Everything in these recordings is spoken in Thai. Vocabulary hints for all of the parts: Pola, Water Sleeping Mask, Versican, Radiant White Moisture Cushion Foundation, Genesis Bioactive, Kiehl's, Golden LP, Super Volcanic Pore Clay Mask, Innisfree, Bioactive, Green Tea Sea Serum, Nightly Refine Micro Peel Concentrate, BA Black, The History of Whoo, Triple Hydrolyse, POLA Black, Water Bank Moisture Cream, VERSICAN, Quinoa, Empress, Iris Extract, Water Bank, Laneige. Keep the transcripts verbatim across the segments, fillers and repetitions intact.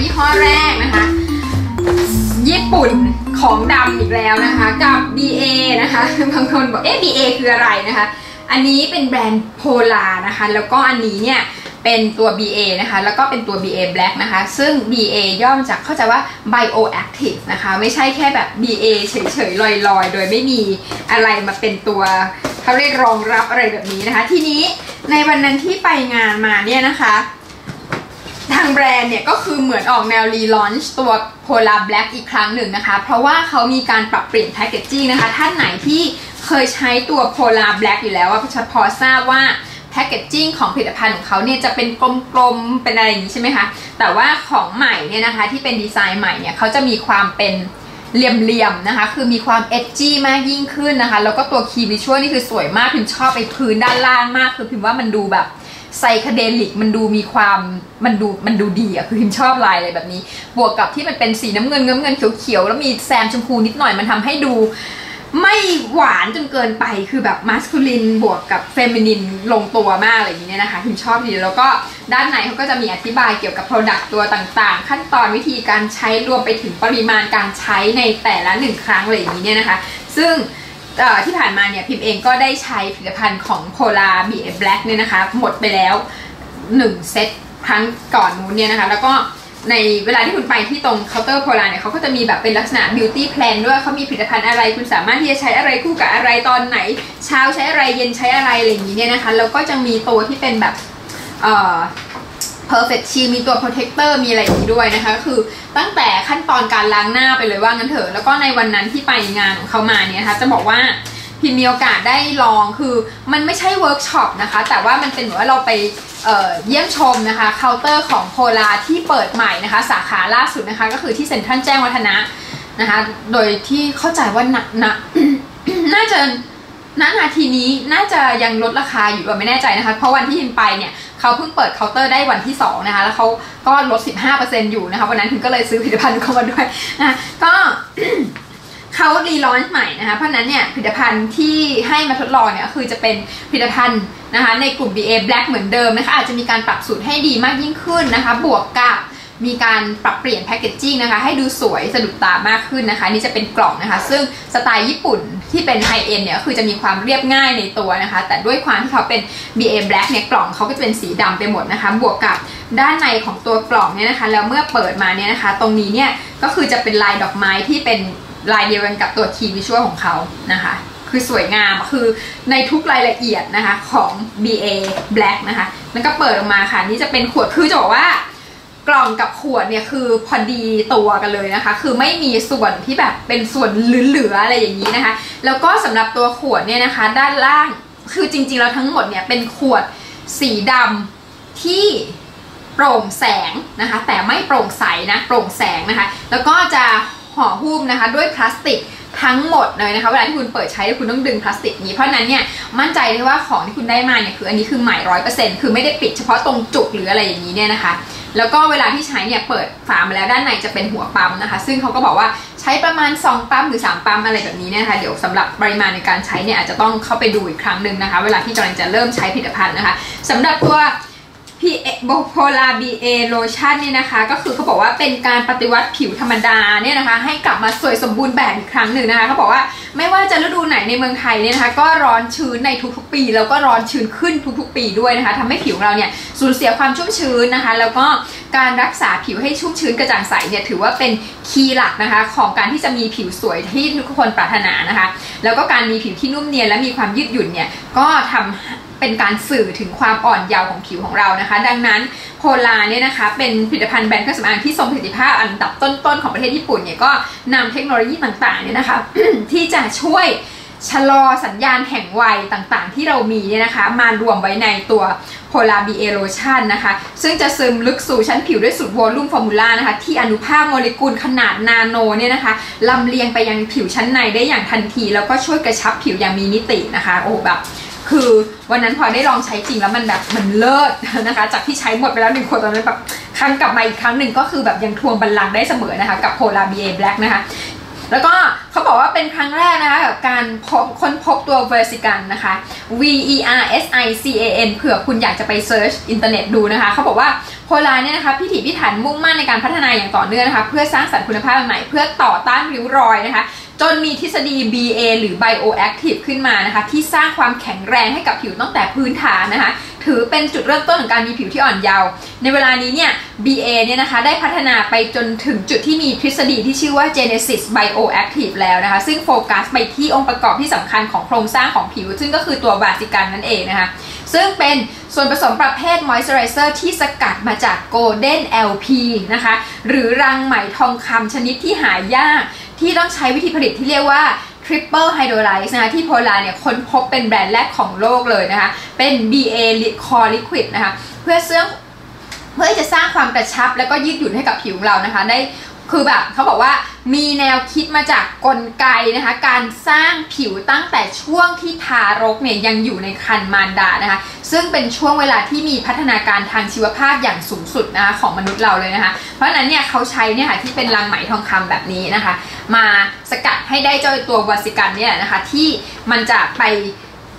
ยี่ห้อแรกนะคะญี่ปุ่นของดำอีกแล้วนะคะกับ บี เอ นะคะบางคนบอกเอ๊ะ บี เอ คืออะไรนะคะอันนี้เป็นแบรนด์โพลานะคะแล้วก็อันนี้เนี่ยเป็นตัว บี เอ นะคะแล้วก็เป็นตัว บี เอ Black นะคะซึ่ง บี เอ ย่อมาจากเข้าใจว่า Bioactive นะคะไม่ใช่แค่แบบ บี เอ เฉยๆลอยๆโดยไม่มีอะไรมาเป็นตัวเขาเรียกรองรับอะไรแบบนี้นะคะทีนี้ในวันนั้นที่ไปงานมาเนี่ยนะคะทางแบรนด์เนี่ยก็คือเหมือนออกแนวรีลอนช์ตัว พี โอ แอล เอ Black อีกครั้งหนึ่งนะคะเพราะว่าเขามีการปรับเปลี่ยนแพคเกจจิ้งนะคะท่านไหนที่เคยใช้ตัว พี โอ แอล เอ Black อยู่แล้วว่าพอทราบว่าแพคเกจจิ้งของผลิตภัณฑ์ของเขาเนี่ยจะเป็นกลมๆเป็นอะไรอย่างนี้ใช่ไหมคะแต่ว่าของใหม่เนี่ยนะคะที่เป็นดีไซน์ใหม่เนี่ยเขาจะมีความเป็นเหลี่ยมๆนะคะคือมีความเอจจี้มากยิ่งขึ้นนะคะแล้วก็ตัวคีย์วิชวลนี่คือสวยมากพิมชอบไอ้พื้นด้านล่างมากคือพิมว่ามันดูแบบไซคาเดลิกมันดูมีความมันดูมันดูดีอะคือพิมชอบลายอะไรแบบนี้บวกกับที่มันเป็นสีน้ำเงินน้ำเงินเขียวๆแล้วมีแซมชมพูนิดหน่อยมันทำให้ดูไม่หวานจนเกินไปคือแบบมัสคูลินบวกกับเฟมินินลงตัวมากอะไรอย่างเงี้ยนะคะพิมชอบดีแล้วก็ด้านในเขาก็จะมีอธิบายเกี่ยวกับ Product ตัวต่างๆขั้นตอนวิธีการใช้รวมไปถึงปริมาณการใช้ในแต่ละหนึ่งครั้งอะไรอย่างเงี้ยนะคะซึ่งที่ผ่านมาเนี่ยพิมเองก็ได้ใช้ผลิตภัณฑ์ของโพลา บี เอ Black เนี่ยนะคะหมดไปแล้วหนึ่งเซตครั้งก่อนนู้นเนี่ยนะคะแล้วก็ในเวลาที่คุณไปที่ตรงเคาน์เตอร์โพลาเนี่ยเขาก็จะมีแบบเป็นลักษณะ beauty plan ด้วยเขามีผลิตภัณฑ์อะไรคุณสามารถที่จะใช้อะไรคู่กับอะไรตอนไหนเช้าใช้อะไรเย็นใช้อะไรอะไรอย่างนี้เนี่ยนะคะแล้วก็จะมีตัวที่เป็นแบบเอ่อ perfect shield มีตัว protector มีอะไรอย่างนี้ด้วยนะคะคือตั้งแต่ขั้นตอนการล้างหน้าไปเลยว่างั้นเถอะแล้วก็ในวันนั้นที่ไปงานของเขามาเนี่ยนะคะจะบอกว่าพิมมีโอกาสได้ลองคือมันไม่ใช่เวิร์กช็อปนะคะแต่ว่ามันเป็นเหมือนว่าเราไป เ, เยี่ยมชมนะคะเคาน์เตอร์ของโพลาที่เปิดใหม่นะคะสาขาล่าสุดนะคะก็คือที่เซ็นทรัลแจ้งวัฒนะนะคะโดยที่เข้าใจว่าหนักนะน่าจะณนาทีนี้น่าจะยังลดราคาอยู่ไม่แน่ใจนะคะเพราะวันที่พิมไปเนี่ยเขาเพิ่งเปิดเคาน์เตอร์ได้วันที่สองนะคะแล้วเขาก็ลด สิบห้าเปอร์เซ็นต์ อยู่นะคะวันนั้นพิมก็เลยซื้อผลิตภัณฑ์เข้ามาด้วยนะก็ เขารีลอนช์ใหม่นะคะเพราะนั้นเนี่ยผลิตภัณฑ์ที่ให้มาทดลองเนี่ยคือจะเป็นผลิตภัณฑ์นะคะในกลุ่ม บี เอ Black เหมือนเดิมนะคะอาจจะมีการปรับสูตรให้ดีมากยิ่งขึ้นนะคะบวกกับมีการปรับเปลี่ยนแพคเกจจิ้งนะคะให้ดูสวยสะดุดตามากขึ้นนะคะนี่จะเป็นกล่องนะคะซึ่งสไตล์ญี่ปุ่นที่เป็นไฮเอ็นเนี่ยคือจะมีความเรียบง่ายในตัวนะคะแต่ด้วยความที่เขาเป็น บี เอ Black เนี่ยกล่องเขาก็จะเป็นสีดำไปหมดนะคะบวกกับด้านในของตัวกล่องเนี่ยนะคะแล้วเมื่อเปิดมาเนี่ยนะคะตรงนี้เนี่ยก็คือจะเป็นลายดอกไม้ที่เป็นลายเดียวกันกับตัวคีย์วิชวลของเขานะคะคือสวยงามคือในทุกรายละเอียดนะคะของ บี เอ Black นะคะแล้วก็เปิดออกมาค่ะนี่จะเป็นขวดคือจะบอกว่ากล่องกับขวดเนี่ยคือพอดีตัวกันเลยนะคะคือไม่มีส่วนที่แบบเป็นส่วนเหลือๆอะไรอย่างนี้นะคะแล้วก็สำหรับตัวขวดเนี่ยนะคะด้านล่างคือจริงๆแล้วทั้งหมดเนี่ยเป็นขวดสีดำที่โปร่งแสงนะคะแต่ไม่โปร่งใสนะโปร่งแสงนะคะแล้วก็จะห่อหุ้มนะคะด้วยพลาสติกทั้งหมดเลยนะคะเวลาที่คุณเปิดใช้คุณต้องดึงพลาสติกนี้เพราะนั้นเนี่ยมั่นใจเลยว่าของที่คุณได้มาเนี่ยคืออันนี้คือใหม่ร้อยเปอร์เซ็นต์คือไม่ได้ปิดเฉพาะตรงจุกหรืออะไรอย่างนี้เนี่ยนะคะแล้วก็เวลาที่ใช้เนี่ยเปิดฝามาแล้วด้านในจะเป็นหัวปั๊มนะคะซึ่งเขาก็บอกว่าใช้ประมาณสองปั๊มหรือสามปั๊มอะไรแบบนี้เนี่ยนะคะเดี๋ยวสำหรับปริมาณในการใช้เนี่ยอาจจะต้องเข้าไปดูอีกครั้งหนึ่งนะคะเวลาที่กำลังจะเริ่มใช้ผลิตภัณฑ์นะคะสำหรับตัวโพลา บี เอ โลชั่นเนี่ยนะคะก็คือเขาบอกว่าเป็นการปฏิวัติผิวธรรมดาเนี่ยนะคะให้กลับมาสวยสมบูรณ์แบบอีกครั้งหนึ่งนะคะเขาบอกว่าไม่ว่าจะฤดูไหนในเมืองไทยเนี่ยนะคะก็ร้อนชื้นในทุกๆปีแล้วก็ร้อนชื้นขึ้นทุกๆปีด้วยนะคะทำให้ผิวเราเนี่ยสูญเสียความชุ่มชื้นนะคะแล้วก็การรักษาผิวให้ชุ่มชื้นกระจ่างใสเนี่ยถือว่าเป็นคีย์หลักนะคะของการที่จะมีผิวสวยที่ทุกคนปรารถนานะคะแล้วก็การมีผิวที่นุ่มเนียนและมีความยืดหยุ่นเนี่ยก็ทำเป็นการสื่อถึงความอ่อนเยาว์ของผิวของเรานะคะดังนั้นโพลาเนี่ยนะคะเป็นผลิตภัณฑ์แบรนด์เครื่องสำอางที่ทรงประสิทธิภาพอันดับต้นๆของประเทศญี่ปุ่นเนี่ยก็นำเทคโนโลยีต่างๆเนี่ยนะคะ ที่จะช่วยชะลอสัญญาณแห่งวัยต่างๆที่เรามีเนี่ยนะคะมารวมไว้ในตัวโพลา บี เอ Lotion นะคะซึ่งจะซึมลึกสู่ชั้นผิวด้วยสูตรวอลลุ่มฟอร์มูล่านะคะที่อนุภาคโมเลกุลขนาดนาโนเนี่ยนะคะลำเลียงไปยังผิวชั้นในได้อย่างทันทีแล้วก็ช่วยกระชับผิวอย่างมีมิตินะคะโอ้แบบคือวันนั้นพอได้ลองใช้จริงแล้วมันแบบมันเลิศนะคะจากที่ใช้หมดไปแล้วหนึ่งขวดตอนนั้นแบบครั้งกลับมาอีกครั้งหนึ่งก็คือแบบยังทวงบัลลังก์ได้เสมอนะคะกับโพลา บี เอ Black นะคะ แล้วก็เขาบอกว่าเป็นครั้งแรกนะคะกับการพบค้นพบตัว เวอร์ซิคัน นะคะ V E R S I C A N เผื่อคุณอยากจะไปเซิร์ชอินเทอร์เน็ตดูนะคะเขาบอกว่าโพลาเนี่ยนะคะพิถีพิถันมุ่งมั่นในการพัฒนาอย่างต่อเนื่องนะคะเพื่อสร้างสรรค์คุณภาพใหม่เพื่อต่อต้านริ้วรอยนะคะจนมีทฤษฎี บี เอ หรือ Bioactive ขึ้นมานะคะที่สร้างความแข็งแรงให้กับผิวตั้งแต่พื้นฐานนะคะถือเป็นจุดเริ่มต้นของการมีผิวที่อ่อนเยาว์ในเวลานี้เนี่ย บี เอ เนี่ยนะคะได้พัฒนาไปจนถึงจุดที่มีทฤษฎีที่ชื่อว่า Genesis Bioactive แล้วนะคะซึ่งโฟกัสไปที่องค์ประกอบที่สำคัญของโครงสร้างของผิวซึ่งก็คือตัว เวอร์ซิคัน นั่นเองนะคะซึ่งเป็นส่วนผสมประเภท Moisturizer ที่สกัดมาจาก Golden แอล พี นะคะหรือรังไหมทองคำชนิดที่หายากที่ต้องใช้วิธีผลิตที่เรียกว่า Triple Hydrolyse นะคะที่ โพลา เนี่ยค้นพบเป็นแบรนด์แรกของโลกเลยนะคะเป็น บี เอ Core Liquid นะคะเพื่อเสื่อเพื่อจะสร้างความกระชับและก็ยืดหยุ่นให้กับผิวเรานะคะได้คือแบบเขาบอกว่ามีแนวคิดมาจากกลไกนะคะการสร้างผิวตั้งแต่ช่วงที่ทารกเนี่ยยังอยู่ในครรภ์มารดานะคะซึ่งเป็นช่วงเวลาที่มีพัฒนาการทางชีวภาพอย่างสูงสุดนะคะของมนุษย์เราเลยนะคะเพราะฉะนั้นเนี่ยเขาใช้เนี่ยค่ะที่เป็นรังไหมทองคำแบบนี้นะคะมาสกัดให้ได้เจ้าตัวเวอร์ซิคันเนี่ยนะคะที่มันจะไป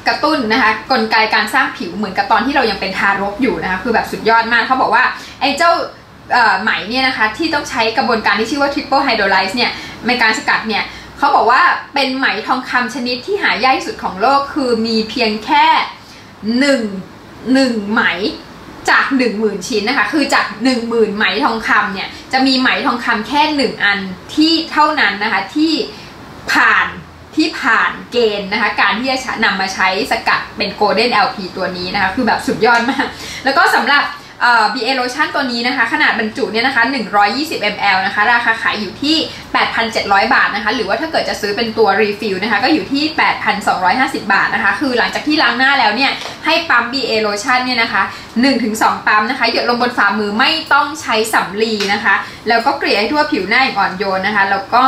กระตุ้นนะคะกลไกการสร้างผิวเหมือนกับตอนที่เรายังเป็นทารกอยู่นะคะคือแบบสุดยอดมากเขาบอกว่าไอ้เจ้าไหมเนี่ยนะคะที่ต้องใช้กระบวนการที่ชื่อว่า Triple Hydrolyse เนี่ยในการสกัดเนี่ยเขาบอกว่าเป็นไหมทองคำชนิดที่หายากที่สุดของโลกคือมีเพียงแค่หนึ่งหนึ่งไหมจาก หนึ่งหมื่น ชิ้นนะคะคือจาก หนึ่งหมื่น ไหมทองคำเนี่ยจะมีไหมทองคำแค่หนึ่งอันที่เท่านั้นนะคะที่ผ่านที่ผ่านเกณฑ์นะคะการที่จะนำมาใช้สกัดเป็น Golden แอล พี ตัวนี้นะคะคือแบบสุดยอดมากแล้วก็สำหรับบี เอ Lotion ตัวนี้นะคะขนาดบรรจุเนี่ยนะคะหนึ่งร้อยยี่สิบมิลลิลิตร นะคะราคาขายอยู่ที่ แปดพันเจ็ดร้อย บาทนะคะหรือว่าถ้าเกิดจะซื้อเป็นตัวรีฟิลนะคะก็อยู่ที่ แปดพันสองร้อยห้าสิบ บาทนะคะคือหลังจากที่ล้างหน้าแล้วเนี่ยให้ปั๊ม บี เอ Lotion เนี่ยนะคะ หนึ่งถึงสอง ปั๊มนะคะหยดลงบนฝ่ามือไม่ต้องใช้สำลีนะคะแล้วก็เกลี่ยให้ทั่วผิวหน้าอย่างอ่อนโยนนะคะแล้วก็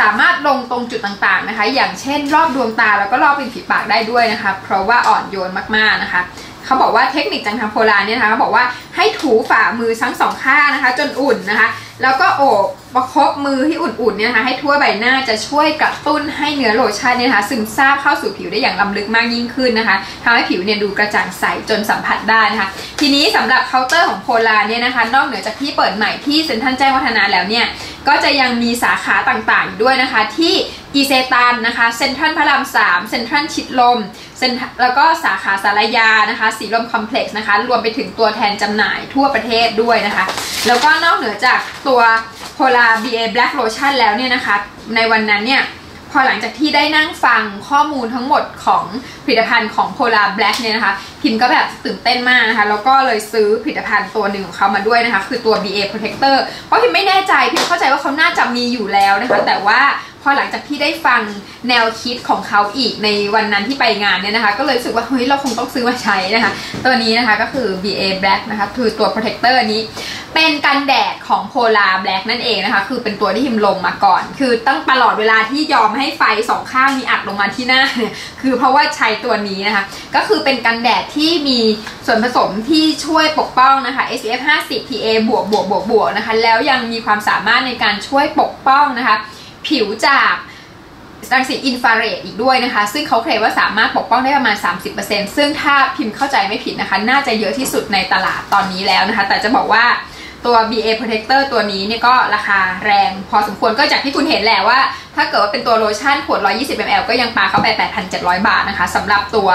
สามารถลงตรงจุดต่างๆนะคะอย่างเช่นรอบดวงตาแล้วก็รอบริมฝีปากได้ด้วยนะคะเพราะว่าอ่อนโยนมากๆนะคะเขาบอกว่าเทคนิคจังทางโพลาเนี่ยนะคะเขาบอกว่าให้ถูฝ่ามือทั้งสองข้างนะคะจนอุ่นนะคะแล้วก็โอบประคบมือที่อุ่นๆเนี่ยนะคะให้ทั่วใบหน้าจะช่วยกระตุ้นให้เนื้อโลชั่นเนี่ยนะคะซึมซาบเข้าสู่ผิวได้อย่างล้ำลึกมากยิ่งขึ้นนะคะทำให้ผิวเนี่ยดูกระจ่างใสจนสัมผัสได้นะคะทีนี้สำหรับเคาน์เตอร์ของโพลาเนี่ยนะคะนอกเหนือจากที่เปิดใหม่ที่เซ็นทรัลแจ้งวัฒนะแล้วเนี่ยก็จะยังมีสาขาต่างๆด้วยนะคะที่อีเซตันนะคะเซ็นทรัลพระรามสามเซ็นทรัลชิดลมแล้วก็สาขาสารยานะคะสีลมคอมเพล็กซ์นะคะรวมไปถึงตัวแทนจำหน่ายทั่วประเทศด้วยนะคะแล้วก็นอกเหนือจากตัวโพลา บี เอ Black Lotion แล้วเนี่ยนะคะในวันนั้นเนี่ยพอหลังจากที่ได้นั่งฟังข้อมูลทั้งหมดของผลิตภัณฑ์ของโพลา Black เนี่ยนะคะพิมก็แบบตื่นเต้นมากนะคะแล้วก็เลยซื้อผลิตภัณฑ์ตัวหนึ่งของเขามาด้วยนะคะคือตัว บี เอ Protector เพราะพิมไม่แน่ใจพิมเข้าใจว่าเขาน่าจะมีอยู่แล้วนะคะแต่ว่าพอหลังจากที่ได้ฟังแนวคิดของเขาอีกในวันนั้นที่ไปงานเนี่ยนะคะก็เลยรู้สึกว่าเฮ้ยเราคงต้องซื้อมาใช้นะคะตัวนี้นะคะก็คือ บี เอ Black นะคะคือตัว Protector นี้เป็นกันแดดของ โพลา Black นั่นเองนะคะคือเป็นตัวที่พิมลงมาก่อนคือตั้งตลอดเวลาที่ยอมให้ไฟสองข้างมีอัดลงมาที่หน้าเนี่ยคือเพราะว่าใช้ตัวนี้นะคะก็คือเป็นกันแดดที่มีส่วนผสมที่ช่วยปกป้องนะคะ เอส พี เอฟ ห้าสิบ พี เอ บวกบวกบวกบวกนะคะแล้วยังมีความสามารถในการช่วยปกป้องนะคะผิวจากรังสีอินฟราเรดอีกด้วยนะคะซึ่งเขาเคลมว่าสามารถปกป้องได้ประมาณ สามสิบเปอร์เซ็นต์ ซึ่งถ้าพิมพ์เข้าใจไม่ผิดนะคะน่าจะเยอะที่สุดในตลาดตอนนี้แล้วนะคะแต่จะบอกว่าตัว บี เอ Protector ตัวนี้เนี่ยก็ราคาแรงพอสมควรก็จากที่คุณเห็นแหละว่าถ้าเกิดว่าเป็นตัวโลชั่นขวด หนึ่งร้อยยี่สิบมิลลิลิตร ก็ยังปาเข้าไป แปดพันเจ็ดร้อย บาทนะคะสำหรับตัว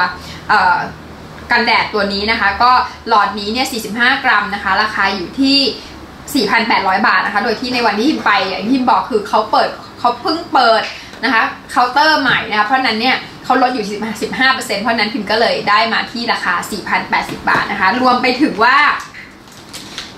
กันแดดตัวนี้นะคะก็หลอดนี้เนี่ย สี่สิบห้ากรัมนะคะราคาอยู่ที่ สี่พันแปดร้อย บาทนะคะโดยที่ในวันที่พิมไปอย่างที่พิมบอกคือเขาเปิดเขาเพิ่งเปิดนะคะเคาน์เตอร์ใหม่นะคะเพราะนั้นเนี่ยเขาลดอยู่ สิบห้าเปอร์เซ็นต์ เพราะนั้นพิมก็เลยได้มาที่ราคา สี่พันแปดสิบ บาทนะคะรวมไปถึงว่า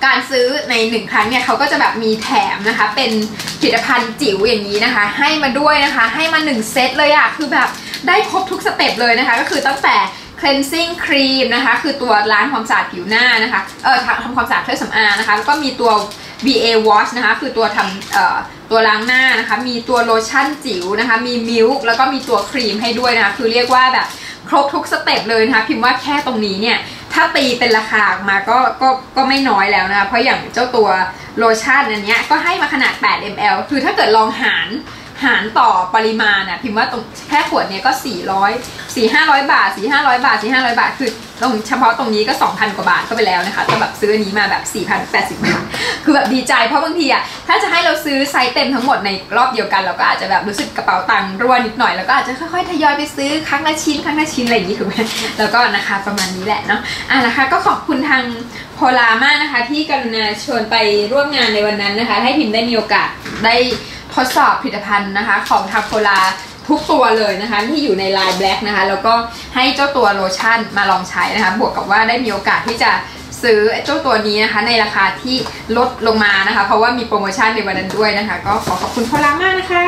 การซื้อในหนึ่งครั้งเนี่ยเขาก็จะแบบมีแถมนะคะเป็นผลิตภัณฑ์จิ๋วอย่างนี้นะคะให้มาด้วยนะคะให้มาหนึ่งเซตเลยอะคือแบบได้ครบทุกสเต็ปเลยนะคะก็คือตั้งแต่cleansing cream นะคะคือตัวล้างความสะอาดผิวหน้านะคะเอ่อทำความสะอาดเครื่องสำอางนะคะแล้วก็มีตัว บี เอ wash นะคะคือตัวทำเอ่อตัวล้างหน้านะคะมีตัวโลชั่นจิ๋วนะคะมีมิลค์แล้วก็มีตัวครีมให้ด้วยนะคะคือเรียกว่าแบบครบทุกสเต็ปเลยนะคะพิมพ์ว่าแค่ตรงนี้เนี่ยถ้าตีเป็นราคาออกมาก็ก็ก็ไม่น้อยแล้วนะคะเพราะอย่างเจ้าตัวโลชั่นอันเนี้ยก็ให้มาขนาด แปดมิลลิลิตร คือถ้าเกิดลองหาร หารต่อปริมาณนะพิมพ์ว่าตรงแค่ขวดเนี้ยก็สี่ร้อย สี่ร้อยห้าสิบบาท สี่ร้อยห้าสิบบาท สี่ร้อยห้าสิบบาทคือตรงเฉพาะตรงนี้ก็ สองพันกว่าบาทก็ไปแล้วนะคะแต่แบบซื้ออันนี้มาแบบ สี่พันแปดสิบบาทคือแบบดีใจเพราะบางทีอ่ะถ้าจะให้เราซื้อไซส์เต็มทั้งหมดในรอบเดียวกันเราก็อาจจะแบบรู้สึกกระเป๋าตังค์รั่วนิดหน่อยแล้วก็อาจจะค่อยๆทยอยไปซื้อครั้งละชิ้นครั้งละชิ้นอะไรอย่างนี้ถูกไหมแล้วก็นะคะประมาณนี้แหละเนาะอ่ะนะคะก็ขอบคุณทางโพลามากนะคะที่กรุณาชวนไปร่วมงานในวันนั้นนะคะให้พิมได้มีโอกาสได้ทดสอบผลิตภัณฑ์นะคะของทางโพลาทุกตัวเลยนะคะที่อยู่ในไลน์ Black นะคะแล้วก็ให้เจ้าตัวโลชั่นมาลองใช้นะคะบวกกับว่าได้มีโอกาสที่จะซื้อเจ้าตัวนี้นะคะในราคาที่ลดลงมานะคะเพราะว่ามีโปรโมชั่นในวันนั้นด้วยนะคะก็ขอขอบคุณโพลามากนะคะ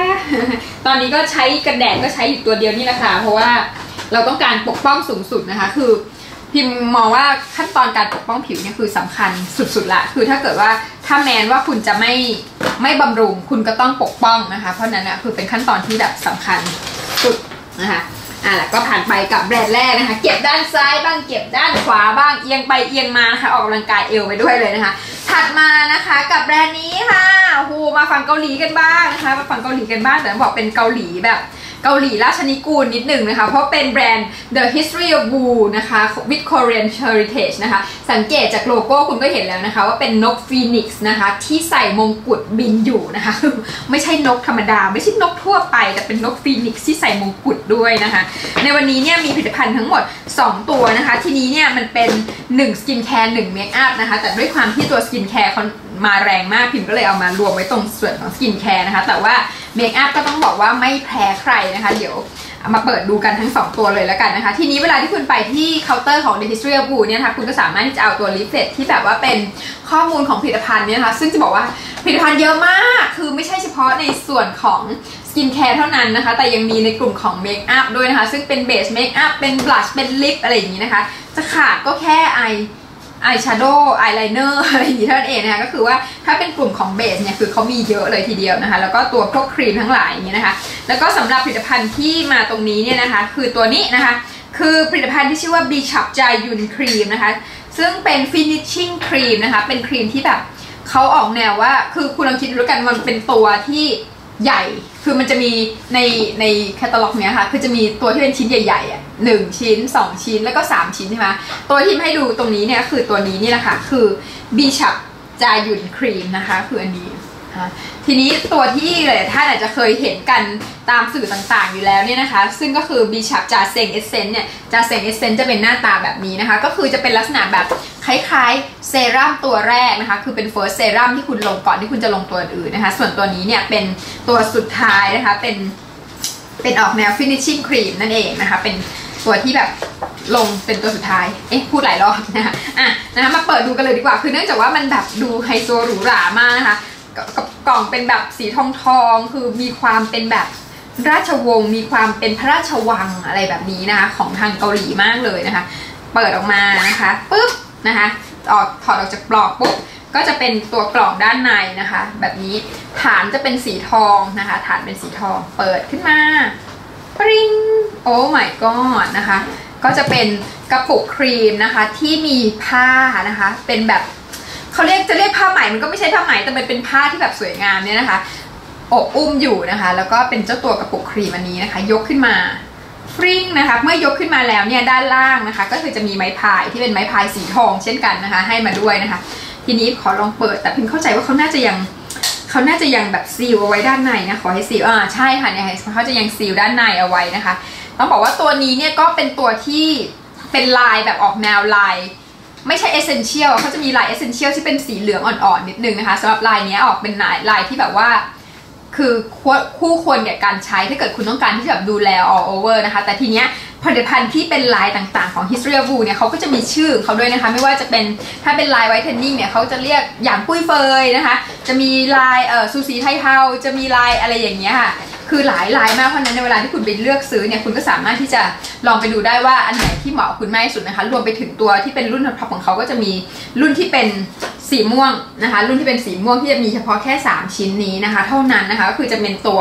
ตอนนี้ก็ใช้กันแดดก็ใช้อยู่ตัวเดียวนี่แหละค่ะเพราะว่าเราต้องการปกป้องสูงสุดนะคะคือพิมมองว่าขั้นตอนการปกป้องผิวเนี่ยคือสำคัญสุดๆละคือถ้าเกิดว่าถ้าแมนว่าคุณจะไม่ไม่บำรุงคุณก็ต้องปกป้องนะคะเพราะนั้นนะคือเป็นขั้นตอนที่แบบสำคัญสุดนะคะอ่ะแล้วก็ผ่านไปกับแบรนด์แรกนะคะเก็บด้านซ้ายบ้างเก็บด้านขวาบ้างเอียงไปเอียงมานะคะออกกำลังกายเอวไปด้วยเลยนะคะถัดมานะคะกับแบรนด์นี้ค่ะฮูมาฝั่งเกาหลีกันบ้างนะคะมาฝั่งเกาหลีกันบ้างแต่ต้องบอกเป็นเกาหลีแบบเกาหลีราชนิกูลนิดหนึ่งนะคะเพราะเป็นแบรนด์ The History of Whoo นะคะ with Korean Heritage นะคะสังเกตจากโลโก้คุณก็เห็นแล้วนะคะว่าเป็นนกฟีนิกซ์นะคะที่ใส่มงกุฎบินอยู่นะคะไม่ใช่นกธรรมดาไม่ใช่นกทั่วไปแต่เป็นนกฟีนิกซ์ที่ใส่มงกุฎด้วยนะคะในวันนี้เนี่ยมีผลิตภัณฑ์ทั้งหมดสองตัวนะคะทีนี้เนี่ยมันเป็นหนึ่งสกินแคร์หนึ่งเมคอัพนะคะแต่ด้วยความที่ตัวสกินแคร์มาแรงมากพิมก็เลยเอามารวมไว้ตรงส่วนของสกินแคร์นะคะแต่ว่าเมคอัพก็ต้องบอกว่าไม่แพ้ใครนะคะเดี๋ยวมาเปิดดูกันทั้งสองตัวเลยแล้วกันนะคะทีนี้เวลาที่คุณไปที่เคาน์เตอร์ของ The History of Whoo เนี่ยนะคะคุณก็สามารถที่จะเอาตัวลิฟเล็ตที่แบบว่าเป็นข้อมูลของผลิตภัณฑ์เนี่ยนะคะซึ่งจะบอกว่าผลิตภัณฑ์เยอะมากคือไม่ใช่เฉพาะในส่วนของสกินแคร์เท่านั้นนะคะแต่ยังมีในกลุ่มของเมคอัพด้วยนะคะซึ่งเป็นเบสเมคอัพเป็นบลัชเป็นลิปอะไรอย่างนี้นะคะจะขาดก็แค่ไออายแชโดว์อายไลเนอร์อะไรอย่างนี้เท่านั้นเองนะคะก็คือว่าถ้าเป็นกลุ่มของเบสเนี่ยคือเขามีเยอะเลยทีเดียวนะคะแล้วก็ตัวพวกครีมทั้งหลายอย่างนี้นะคะแล้วก็สำหรับผลิตภัณฑ์ที่มาตรงนี้เนี่ยนะคะคือตัวนี้นะคะคือผลิตภัณฑ์ที่ชื่อว่าบีชับจายุนครีมนะคะซึ่งเป็นฟินิชชิ่งครีมนะคะเป็นครีมที่แบบเขาออกแนวว่าคือคุณลองคิดดูกันมันเป็นตัวที่ใหญ่คือมันจะมีในในแคตตาล็อกเนี้ยค่ะคือจะมีตัวที่เป็นชิ้นใหญ่ๆอ่ะหนึ่งชิ้นสองชิ้นแล้วก็สามชิ้นใช่ไหมตัวที่ให้ดูตรงนี้เนี่ยคือตัวนี้นี่แหละค่ะคือบีชับจายุนครีมนะคะคืออันนี้ทีนี้ตัวที่เลยท่านอาจจะเคยเห็นกันตามสื่อต่างๆอยู่แล้วเนี่ยนะคะซึ่งก็คือบีชับจาเซงเอสเซนต์เนี่ยจาเซงเอสเซนต์จะเป็นหน้าตาแบบนี้นะคะก็คือจะเป็นลักษณะแบบคล้ายๆเซรั่มตัวแรกนะคะคือเป็นเฟิร์สเซรั่มที่คุณลงก่อนที่คุณจะลงตัวอื่นนะคะส่วนตัวนี้เนี่ยเป็นตัวสุดท้ายนะคะเป็นเป็นออกแนวฟินิชชิ่งครีมนั่นเองนะคะเป็นตัวที่แบบลงเป็นตัวสุดท้ายเอ๊ะพูดหลายรอบนะคะอ่ะนะคะมาเปิดดูกันเลยดีกว่าคือเนื่องจากว่ามันแบบดูไฮโซหรูหรามากนะคะกล่องเป็นแบบสีทองทองคือมีความเป็นแบบราชวงศ์มีความเป็นพระราชวังอะไรแบบนี้นะคะของทางเกาหลีมากเลยนะคะเปิดออกมานะคะปุ๊บนะคะออกถอดออกจากปลอกปุ๊บก็จะเป็นตัวกล่องด้านในนะคะแบบนี้ฐานจะเป็นสีทองนะคะฐานเป็นสีทองเปิดขึ้นมาปริ้งโอ้ my god นะคะก็จะเป็นกระปุกครีมนะคะที่มีผ้านะคะเป็นแบบเขาเรียกจะเรียกผ้าไหมมันก็ไม่ใช่ผ้าไหมแต่มันเป็นผ้าที่แบบสวยงามเนี่ยนะคะอบอุ้มอยู่นะคะแล้วก็เป็นเจ้าตัวกระปุกครีมอันนี้นะคะยกขึ้นมาฟริ้งนะคะเมื่อยกขึ้นมาแล้วเนี่ยด้านล่างนะคะก็คือจะมีไม้พายที่เป็นไม้พายสีทองเช่นกันนะคะให้มาด้วยนะคะทีนี้ขอลองเปิดแต่พิมเข้าใจว่าเขาน่าจะยังเขาน่าจะยังแบบซีลเอาไว้ด้านในนะขอให้ซีลอ่าใช่ค่ะเนี่ยเขาจะยังซีลด้านในเอาไว้นะคะต้องบอกว่าตัวนี้เนี่ยก็เป็นตัวที่เป็นลายแบบออกแนวลายไม่ใช่เอเซนเชียลเขาจะมีลายเอเซนเชียลที่เป็นสีเหลืองอ่อนๆนิดนึงนะคะสำหรับลายนี้ออกเป็นลายลายที่แบบว่าคือคู่ควรแก่การใช้ถ้าเกิดคุณต้องการที่จะแบบดูแล all over นะคะแต่ทีเนี้ยผลิตภัณฑ์ที่เป็นลายต่างๆของ History of Whoo เนี่ยเขาก็จะมีชื่อเขาด้วยนะคะไม่ว่าจะเป็นถ้าเป็นลาย whitening เนี่ยเขาจะเรียกอย่างปุ้ยเฟยนะคะจะมีลายเอ่อซูสีไทเฮาจะมีลายอะไรอย่างเงี้ยค่ะคือหลายลายมากเพราะนั้นในเวลาที่คุณไปเลือกซื้อเนี่ยคุณก็สามารถที่จะลองไปดูได้ว่าอันไหนที่เหมาะคุณมากที่สุดนะคะรวมไปถึงตัวที่เป็นรุ่นท็อปของเขาก็จะมีรุ่นที่เป็นสีม่วงนะคะรุ่นที่เป็นสีม่วงที่จะมีเฉพาะแค่สามชิ้นนี้นะคะเท่านั้นนะคะก็คือจะเป็นตัว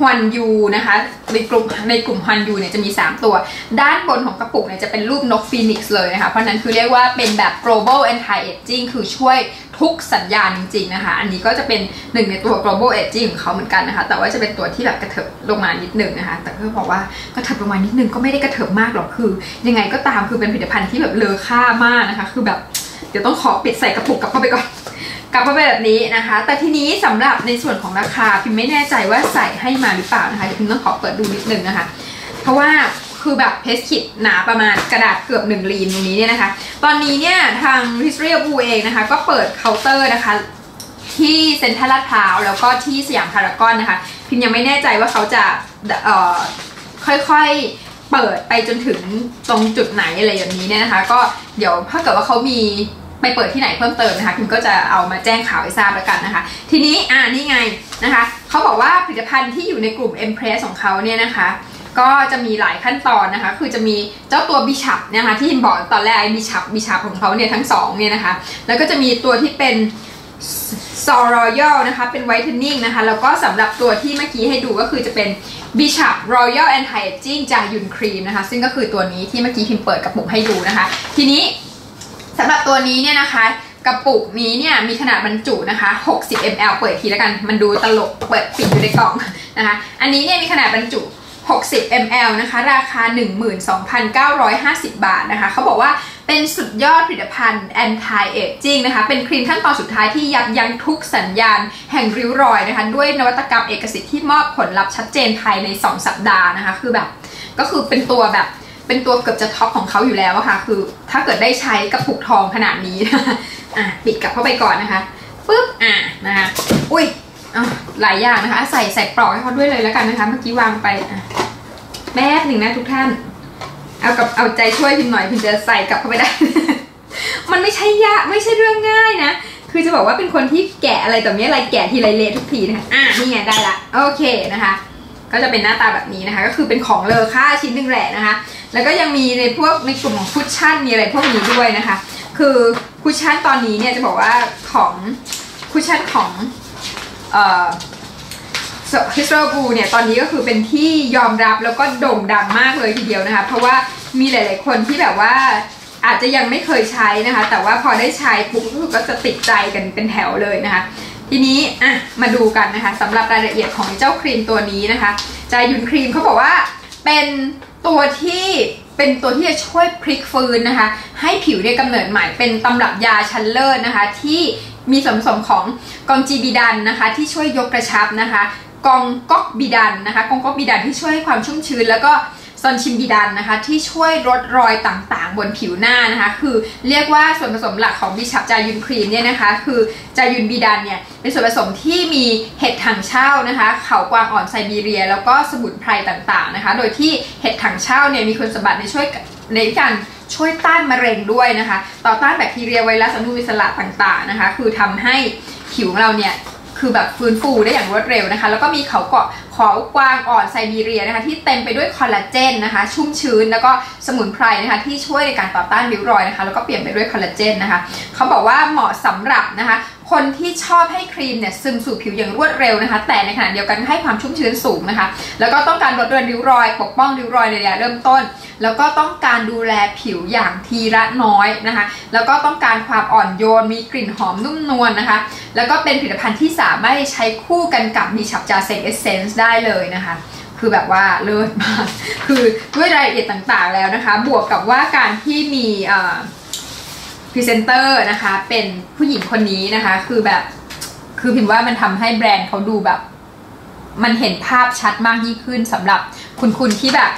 ฮวันยูนะคะในกลุ่มในกลุ่มฮวันยูเนี่ยจะมีสามตัวด้านบนของกระปุกเนี่ยจะเป็นรูปนกฟีนิกซ์เลยนะคะเพราะนั้นคือเรียกว่าเป็นแบบ global anti aging คือช่วยทุกสัญญาณจริงๆนะคะอันนี้ก็จะเป็นหนึ่งในตัว global aging ของเขาเหมือนกันนะคะแต่ว่าจะเป็นตัวที่แบบกระเถิบลงมานิดนึงนะคะแต่ก็บอกว่ากระเถิบลงมานิดนึงก็ไม่ได้กระเถิบมากหรอกคือยังไงก็ตามคือเป็นผลิตภัณฑ์ที่แบบเลอค่ามากนะคะคือแบบเดี๋ยวต้องขอปิดใส่กระปุกกลับเข้าไปก่อนกลับมาแบบนี้นะคะแต่ทีนี้สำหรับในส่วนของราคาพิมไม่แน่ใจว่าใส่ให้มาหรือเปล่านะคะพิมต้องขอเปิดดูนิดนึงนะคะเพราะว่าคือแบบเพสคิดหนาประมาณกระดาษเกือบหนึ่งลีนตรงนี้เนี่ยนะคะตอนนี้เนี่ยทาง History of Whoo เองนะคะก็เปิดเคาน์เตอร์นะคะที่เซ็นทรัลลาดพร้าวแล้วก็ที่สยามพารากอนนะคะพิมยังไม่แน่ใจว่าเขาจะเอ่อค่อยๆเปิดไปจนถึงตรงจุดไหนอะไรอย่างนี้เนี่ยนะคะก็เดี๋ยวถ้าเกิดว่าเขามีไปเปิดที่ไหนเพิ่มเติมนะคะพิมก็จะเอามาแจ้งข่าวให้ทราบแล้วกันนะคะทีนี้อ่านี่ไงนะคะเขาบอกว่าผลิตภัณฑ์ที่อยู่ในกลุ่ม Empress ของเขาเนี่ยนะคะก็จะมีหลายขั้นตอนนะคะคือจะมีเจ้าตัวบิชับนะคะที่พิมบอกตอนแรกไอ้บิชับบิชับของเขาเนี่ยทั้งสองเนี่ยนะคะแล้วก็จะมีตัวที่เป็นซอรอยัลนะคะเป็นไวท์เทนนิ่งนะคะแล้วก็สำหรับตัวที่เมื่อกี้ให้ดูก็คือจะเป็นบิชับรอยัลแอนตี้เอจจิ้งจากยุนครีมนะคะซึ่งก็คือตัวนี้ที่เมื่อกี้พิมเปิดกระปุกให้ดูนะคะทีนี้สำหรับตัวนี้เนี่ยนะคะกระปุกนี้เนี่ยมีขนาดบรรจุนะคะหกสิบมิลลิลิตร เปิดทีแล้วกันมันดูตลกเปิดปิดอยู่ในกล่องนะคะอันนี้เนี่ยมีขนาดบรรจุหกสิบมิลลิลิตร นะคะราคา หนึ่งหมื่นสองพันเก้าร้อยห้าสิบบาทนะคะเขาบอกว่าเป็นสุดยอดผลิตภัณฑ์ anti aging นะคะเป็นครีมขั้นตอนสุดท้ายที่ยับยั้งทุกสัญญาณแห่งริ้วรอยนะคะด้วยนวัตกรรมเอกสิทธิ์ที่มอบผลลัพธ์ชัดเจนภายในสองสัปดาห์นะคะคือแบบก็คือเป็นตัวแบบเป็นตัวเกือบจะท็อปของเขาอยู่แล้วค่ะคือถ้าเกิดได้ใช้กระปุกทองขนาดนี้นะอ่ะปิดกลับเข้าไปก่อนนะคะปึ๊บอ่ะนะคะอุ้ยหลายอย่างนะคะใส่ใส่ปลอกให้เขาด้วยเลยแล้วกันนะคะเมื่อกี้วางไปอ่ะแป๊บหนึ่งนะทุกท่านเอากับเอาใจช่วยพิมหน่อยพิมจะใส่กลับเข้าไปได้ มันไม่ใช่ยากไม่ใช่เรื่องง่ายนะคือจะบอกว่าเป็นคนที่แกะอะไรแต่ไม่อะไรแกะทีไรเละทุกทีนะคะอ่ะนี่ไงได้ละโอเคนะคะก็จะเป็นหน้าตาแบบนี้นะคะก็คือเป็นของเลอค่าชิ้นหนึ่งแหละนะคะแล้วก็ยังมีในพวกในกลุ่มของคุชชั่นมีอะไรพวกนี้ด้วยนะคะคือคุชชั่นตอนนี้เนี่ยจะบอกว่าของคุชชั่นของเอ่อฮิสโตรบูเนี่ยตอนนี้ก็คือเป็นที่ยอมรับแล้วก็โด่งดังมากเลยทีเดียวนะคะเพราะว่ามีหลายๆคนที่แบบว่าอาจจะยังไม่เคยใช้นะคะแต่ว่าพอได้ใช้ปุ๊บก็จะติดใจกันเป็นแถวเลยนะคะทีนี้อ่ะมาดูกันนะคะสำหรับรายละเอียดของเจ้าครีมตัวนี้นะคะจายุนครีมเขาบอกว่าเป็นตัวที่เป็นตัวที่จะช่วยพลิกฟื้นนะคะให้ผิวได้กำเนิดใหม่เป็นตำรับยาชั้นเลิศนะคะที่มีส่วนผสมของกองจีบีดันนะคะที่ช่วยยกกระชับนะคะกองก๊อกบีดันนะคะกองก๊อกบีดันที่ช่วยให้ความชุ่มชื้นแล้วก็ซอนชิมบีดันนะคะที่ช่วยลดรอยต่างๆบนผิวหน้านะคะคือเรียกว่าส่วนผสมหลักของบิชับจายุนครีมเนี่ยนะคะคือจายุนบีดันเนี่ยเป็นส่วนผสมที่มีเห็ดถังเช่านะคะเขากวางอ่อนไซบีเรียแล้วก็สมุนไพรต่างๆนะคะโดยที่เห็ดถังเช่าเนี่ยมีคุณสมบัติในช่วยในการช่วยต้านมะเร็งด้วยนะคะต่อต้านแบคทีเรียไวรัสอนุมูลอิสระต่างๆนะคะคือทำให้ผิวของเราเนี่ยคือแบบฟื้นฟูได้อย่างรวดเร็วนะคะแล้วก็มีเขาเกาะเขากวางอ่อนไซบีเรียนะคะที่เต็มไปด้วยคอลลาเจนนะคะชุ่มชื้นแล้วก็สมุนไพรนะคะที่ช่วยในการต่อต้านริ้วรอยนะคะแล้วก็เปลี่ยนไปด้วยคอลลาเจนนะคะเขาบอกว่าเหมาะสำหรับนะคะคนที่ชอบให้ครีมเนี่ยซึมสู่ผิวอย่างรวดเร็วนะคะแต่ในขณะเดียวกันให้ความชุ่มชื้นสูงนะคะแล้วก็ต้องการลดเลือนริ้วรอยปกป้องริ้วรอยในระยะเริ่มต้นแล้วก็ต้องการดูแลผิวอย่างทีละน้อยนะคะแล้วก็ต้องการความอ่อนโยนมีกลิ่นหอมนุ่มนวล นะคะแล้วก็เป็นผลิตภัณฑ์ที่สามารถใช้คู่กันกับมีฉับจาเซนเอเซนส์ได้เลยนะคะคือแบบว่าเลิศมากคือด้วยรายละเอียดต่างๆแล้วนะคะบวกกับว่าการที่มีพรีเซนเตอร์นะคะเป็นผู้หญิงคนนี้นะคะคือแบบคือพิมพ์ว่ามันทำให้แบรนด์เขาดูแบบมันเห็นภาพชัดมากยิ่งขึ้นสำหรับคุณคุณที่แบบ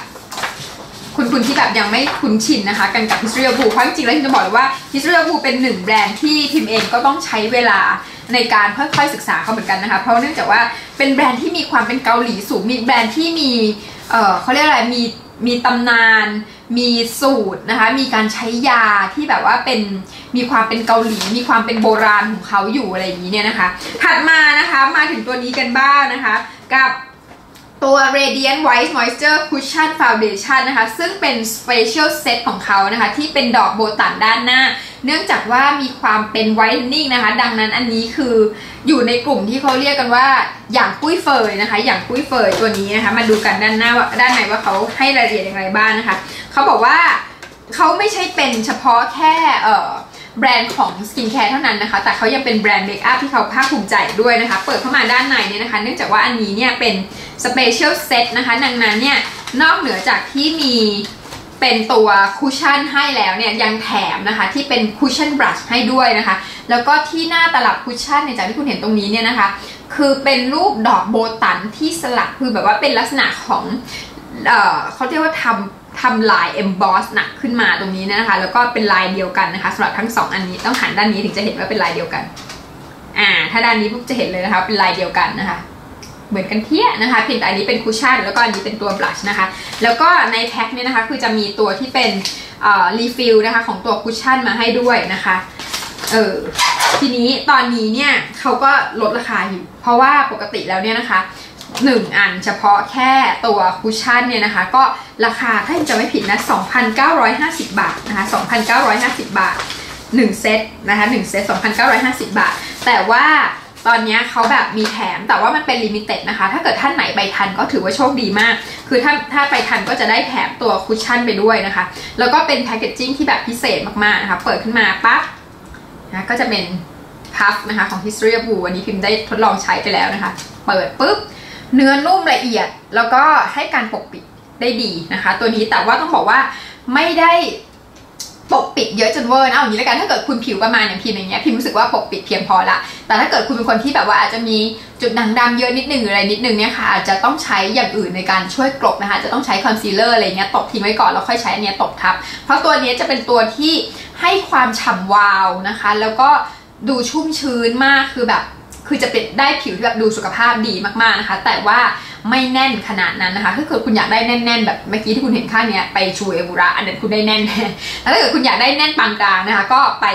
คุณคุณที่แบบยังไม่คุ้นชินนะคะกันกับ History of Whoo เพราะจริงๆแล้วพิมจะบอกเลยว่า History of Whoo เป็นหนึ่งแบรนด์ที่พิมเองก็ต้องใช้เวลาในการค่อยๆศึกษาเขาเหมือนกันนะคะเพราะเนื่องจากว่าเป็นแบรนด์ที่มีความเป็นเกาหลีสูงมีแบรนด์ที่มีเอ่อเขาเรียกอะไรมีมีตำนานมีสูตรนะคะมีการใช้ยาที่แบบว่าเป็นมีความเป็นเกาหลีมีความเป็นโบราณของเขาอยู่อะไรอย่างนี้เนี่ยนะคะถัดมานะคะมาถึงตัวนี้กันบ้างนะคะกับ ตัว Radiant White Moisture Cushion Foundation นะคะซึ่งเป็น Special Set ของเขานะคะที่เป็นดอกโบตันด้านหน้าเนื่องจากว่ามีความเป็น Whitening นะคะดังนั้นอันนี้คืออยู่ในกลุ่มที่เขาเรียกกันว่าอย่างปุ้ยเฟยนะคะอย่างปุ้ยเฟยตัวนี้นะคะมาดูกันด้านหน้าด้านไหนว่าเขาให้รายละเอียดอย่างไรบ้าง นะคะเขาบอกว่าเขาไม่ใช่เป็นเฉพาะแค่แบรนด์ของสกินแคร์เท่านั้นนะคะแต่เขายังเป็นแบรนด์เมคอัพที่เขาภาคภูมิใจด้วยนะคะเปิดเข้ามาด้านในเนี่ยนะคะเนื่องจากว่าอันนี้เนี่ยเป็นสเปเชียลเซตนะคะดังนั้นเนี่ยนอกเหนือจากที่มีเป็นตัวคุชชั่นให้แล้วเนี่ยยังแถมนะคะที่เป็นคุชชั่นบรัชให้ด้วยนะคะแล้วก็ที่หน้าตลับคุชชั่นเนี่ยจากที่คุณเห็นตรงนี้เนี่ยนะคะคือเป็นรูปดอกโบตันที่สลักคือแบบว่าเป็นลักษณะของ เอ่อ เขาเรียกว่าทำทำลาย emboss หนักขึ้นมาตรงนี้นะคะแล้วก็เป็นลายเดียวกันนะคะสำหรับทั้งสองอันนี้ต้องหันด้านนี้ถึงจะเห็นว่าเป็นลายเดียวกันอ่าถ้าด้านนี้ปุ๊บจะเห็นเลยนะคะเป็นลายเดียวกันนะคะเหมือนกันเทียนะคะเพียงแต่อันนี้เป็นคุชชั่นแล้วก็อันนี้เป็นตัวบลัชนะคะแล้วก็ในแพ็คเนี่ยนะคะคือจะมีตัวที่เป็นเอ่อรีฟิลนะคะของตัวคุชชั่นมาให้ด้วยนะคะเออทีนี้ตอนนี้เนี่ยเขาก็ลดราคาอยู่เพราะว่าปกติแล้วเนี่ยนะคะหนึ่งอันเฉพาะแค่ตัวคุชชั่นเนี่ยนะคะก็ราคาถ้าจะไม่ผิดนะ สองพันเก้าร้อยห้าสิบ บาทนะคะ สองพันเก้าร้อยห้าสิบ บาทหนึ่งเซตนะคะหนึ่งเซต สองพันเก้าร้อยห้าสิบ บาทแต่ว่าตอนนี้เขาแบบมีแถมแต่ว่ามันเป็นลิมิเต็ดนะคะถ้าเกิดท่านไหนไปทันก็ถือว่าโชคดีมากคือถ้าถ้าไปทันก็จะได้แถมตัวคุชชั่นไปด้วยนะคะแล้วก็เป็นแพคเกจจิ้งที่แบบพิเศษมากๆนะคะเปิดขึ้นมาปั๊บนะก็จะเป็นพัฟนะคะของ History of Whoo วันนี้พิมได้ทดลองใช้ไปแล้วนะคะเปิดปุ๊บเนื้อนุ่มละเอียดแล้วก็ให้การปกปิดได้ดีนะคะตัวนี้แต่ว่าต้องบอกว่าไม่ได้ปกปิดเยอะจนเวอร์นะเอาอย่างนี้แล้วกันถ้าเกิดคุณผิวประมาณอย่างพิมอย่างเงี้ยพิมรู้สึกว่าปกปิดเพียงพอละแต่ถ้าเกิดคุณเป็นคนที่แบบว่าอาจจะมีจุดด่างดำเยอะนิดนึงหรืออะไรนิดนึงเนี่ยค่ะอาจจะต้องใช้อย่างอื่นในการช่วยกลบนะคะจะต้องใช้คอนซีลเลอร์อะไรเงี้ยตบทิ้งไว้ก่อนแล้วค่อยใช้อันเนี้ยตบทับเพราะตัวนี้จะเป็นตัวที่ให้ความฉ่ำวาวนะคะแล้วก็ดูชุ่มชื้นมากคือแบบคือจะเป็นได้ผิวที่แบบดูสุขภาพดีมากๆนะคะแต่ว่าไม่แน่นขนาดนั้นนะคะถ้าเกิดคุณอยากได้แน่นๆแบบเมื่อกี้ที่คุณเห็นข้างนี้ไปชูเอบุระอันนั้นคุณได้แน่นแล้วถ้าเกิดคุณอยากได้แน่นปานกลางนะคะก็ไป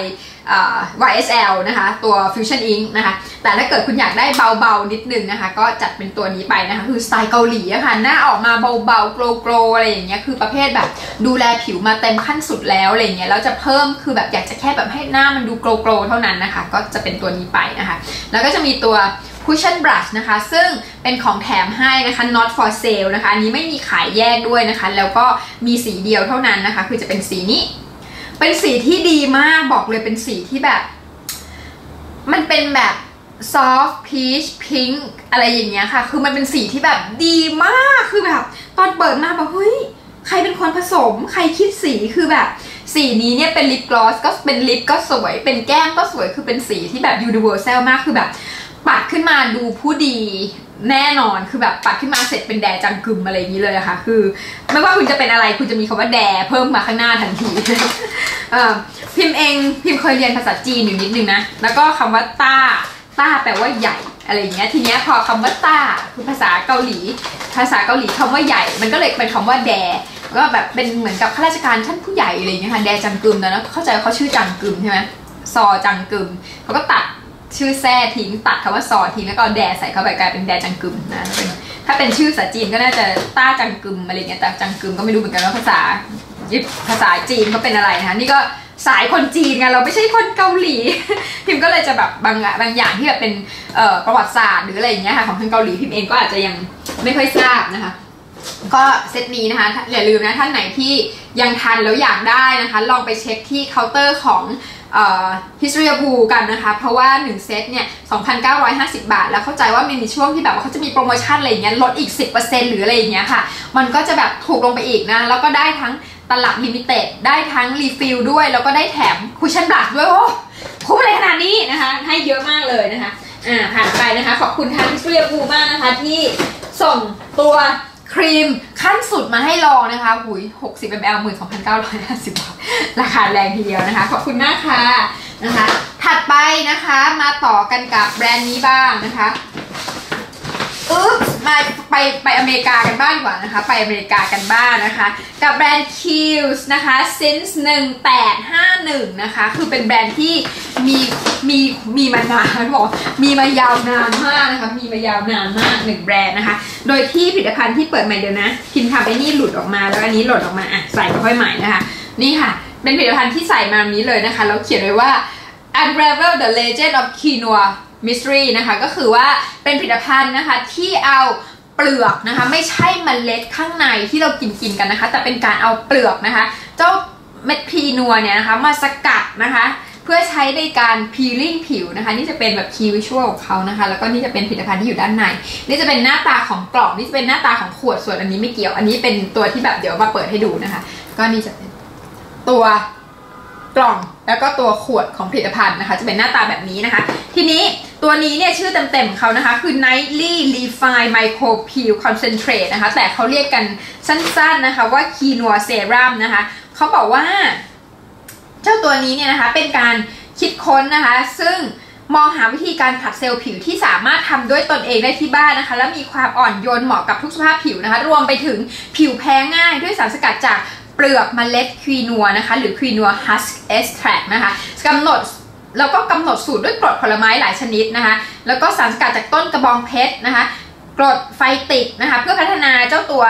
วาย เอส แอล นะคะตัว Fusion Ink นะคะแต่ถ้าเกิดคุณอยากได้เบาๆนิดนึงนะคะก็จัดเป็นตัวนี้ไปนะคะคือสไตล์เกาหลีอะค่ะหน้าออกมาเบาๆโกลๆอะไรอย่างเงี้ยคือประเภทแบบดูแลผิวมาเต็มขั้นสุดแล้วอะไรอย่างเงี้ยแล้วจะเพิ่มคือแบบอยากจะแค่แบบให้หน้ามันดูโกลๆเท่านั้นนะคะก็จะเป็นตัวนี้ไปนะคะแล้วก็จะมีตัวCushion Brush นะคะซึ่งเป็นของแถมให้นะคะ not for sale นะคะอันนี้ไม่มีขายแยกด้วยนะคะแล้วก็มีสีเดียวเท่านั้นนะคะคือจะเป็นสีนี้เป็นสีที่ดีมากบอกเลยเป็นสีที่แบบมันเป็นแบบ soft peach pink อะไรอย่างเงี้ยค่ะคือมันเป็นสีที่แบบดีมากคือแบบตอนเปิดมาแบบเฮ้ยใครเป็นคนผสมใครคิดสีคือแบบสีนี้เนี่ยเป็นลิปกลอสก็เป็นลิปก็สวยเป็นแก้มก็สวยคือเป็นสีที่แบบ universal มากคือแบบปัดขึ้นมาดูผู้ดีแน่นอนคือแบบปัดขึ้นมาเสร็จเป็นแดจังกึมอะไรอย่างนี้เลยนะคะคือไม่ว่าคุณจะเป็นอะไรคุณจะมีคำว่าแดเพิ่มมาข้างหน้าทันที พิมเองพิมเคยเรียนภาษาจีนอยู่นิดนึงนะแล้วก็คำว่าต้าต้าแปลว่าใหญ่อะไรอย่างเงี้ยทีเนี้ยพอคำว่าต้าคือภาษาเกาหลีภาษาเกาหลีคำว่าใหญ่มันก็เลยเป็นคำว่าแดก็แบบเป็นเหมือนกับข้าราชการชั้นผู้ใหญ่อะไรอย่างเงี้ยค่ะแดจังกึมนะเข้าใจว่าเขาชื่อจังกึมใช่ไหมซอจังกึมเขาก็ตัดชื่อแซ่ทิ้งตัดคำว่าซอทิ้งแล้วก็แดใส่เข้าไปกลายเป็นแดจังกึมนะถ้าเป็นชื่อภาษาจีนก็น่าจะต้าจังกึมอะไรเงี้ยแต่จังกึมก็ไม่รู้เหมือนกันว่าภาษายิปภาษาจีนเขาเป็นอะไรนะคะนี่ก็สายคนจีนไงเราไม่ใช่คนเกาหลีพิมก็เลยจะแบบบางบางอย่างที่แบบเป็นประวัติศาสตร์หรืออะไรอย่างเงี้ยค่ะของทางเกาหลีพิมเองก็อาจจะยังไม่ค่อยทราบนะคะก็เซตนี้นะคะอย่าลืมนะท่านไหนที่ยังทันแล้วอยากได้นะคะลองไปเช็คที่เคาน์เตอร์ของHistory of Whoo กันนะคะเพราะว่าหนึ่งเซตเนี่ย สองพันเก้าร้อยห้าสิบ บาทแล้วเข้าใจว่ามันมีช่วงที่แบบว่าเขาจะมีโปรโมชั่นอะไรอย่างเงี้ยลดอีก สิบเปอร์เซ็นต์ หรืออะไรอย่างเงี้ยค่ะมันก็จะแบบถูกลงไปอีกนะแล้วก็ได้ทั้งตลับลิมิเต็ดได้ทั้งรีฟิลด้วยแล้วก็ได้แถมคุชชั่นบลัชด้วยโอ้คุ้มเลยขนาดนี้นะคะให้เยอะมากเลยนะคะอ่าผ่านไปนะคะขอบคุณทาง History of Whoo มากนะคะที่ส่งตัวครีมขั้นสุดมาให้ลองนะคะหุย หกสิบมิลลิลิตร หนึ่งหมื่นสองพันเก้าร้อยห้าสิบ บาทราคาแรงทีเดียวนะคะขอบคุณมากค่ะนะคะถัดไปนะคะมาต่อกันกับแบรนด์นี้บ้างนะคะอึ๊บมา ไปไปอเมริกากันบ้างกว่านะคะไปอเมริกากันบ้างนะคะกับแบรนด์ Kiehl's นะคะ since หนึ่งแปดห้าหนึ่งนะคะคือเป็นแบรนด์ที่มีมีมีมานานบอกมีมายาวนานมากนะคะมีมายาวนานมากหนึ่งแบรนด์นะคะโดยที่ผลิตภัณฑ์ที่เปิดใหม่เดี๋ยวนะพิมพ์ทำไปนี่หลุดออกมาแล้วอันนี้หลุดออกมาอ่ะใส่ค่อยใหม่นะคะนี่ค่ะเป็นผลิตภัณฑ์ที่ใส่มาแบบนี้เลยนะคะแล้วเขียนไว้ว่า Unravel the Legend of Quinoa Mystery นะคะก็คือว่าเป็นผลิตภัณฑ์นะคะที่เอาเปลือกนะคะไม่ใช่เมล็ดข้างในที่เรากินกินกันนะคะแต่เป็นการเอาเปลือกนะคะเจ้าเม็ดคีนัวเนี่ยนะคะมาสกัดนะคะเพื่อใช้ในการพีลิ่งผิวนะคะนี่จะเป็นแบบคีวิชวลของเขานะคะแล้วก็นี่จะเป็นผลิตภัณฑ์ที่อยู่ด้านในนี่จะเป็นหน้าตาของกล่องนี่จะเป็นหน้าตาของขวดส่วนอันนี้ไม่เกี่ยวอันนี้เป็นตัวที่แบบเดี๋ยวมาเปิดให้ดูนะคะก็นี่จะเป็นตัวกล่องแล้วก็ตัวขวดของผลิตภัณฑ์นะคะจะเป็นหน้าตาแบบนี้นะคะทีนี้ตัวนี้เนี่ยชื่อเต็มๆของเขานะคะคือ Nightly Refine Micro Peel Concentrate นะคะแต่เขาเรียกกันสั้นๆนะคะว่า Quinoa Serum นะคะเขาบอกว่าเจ้าตัวนี้เนี่ยนะคะเป็นการคิดค้นนะคะซึ่งมองหาวิธีการผัดเซลล์ผิวที่สามารถทำด้วยตนเองได้ที่บ้านนะคะและมีความอ่อนโยนเหมาะกับทุกสภาพผิวนะคะรวมไปถึงผิวแพ้ง่ายด้วยสารสกัดจากเปลือกเมล็ดควีนัวนะคะหรือควีนัวฮัสเอสแทรกนะคะกำหนดแล้วก็กำหนดสูตรด้วยกรดผลไม้หลายชนิดนะคะแล้วก็สารสกัดจากต้นกระบองเพชรนะคะกรดไฟติกนะคะเพื่อพัฒนาเจ้าตัว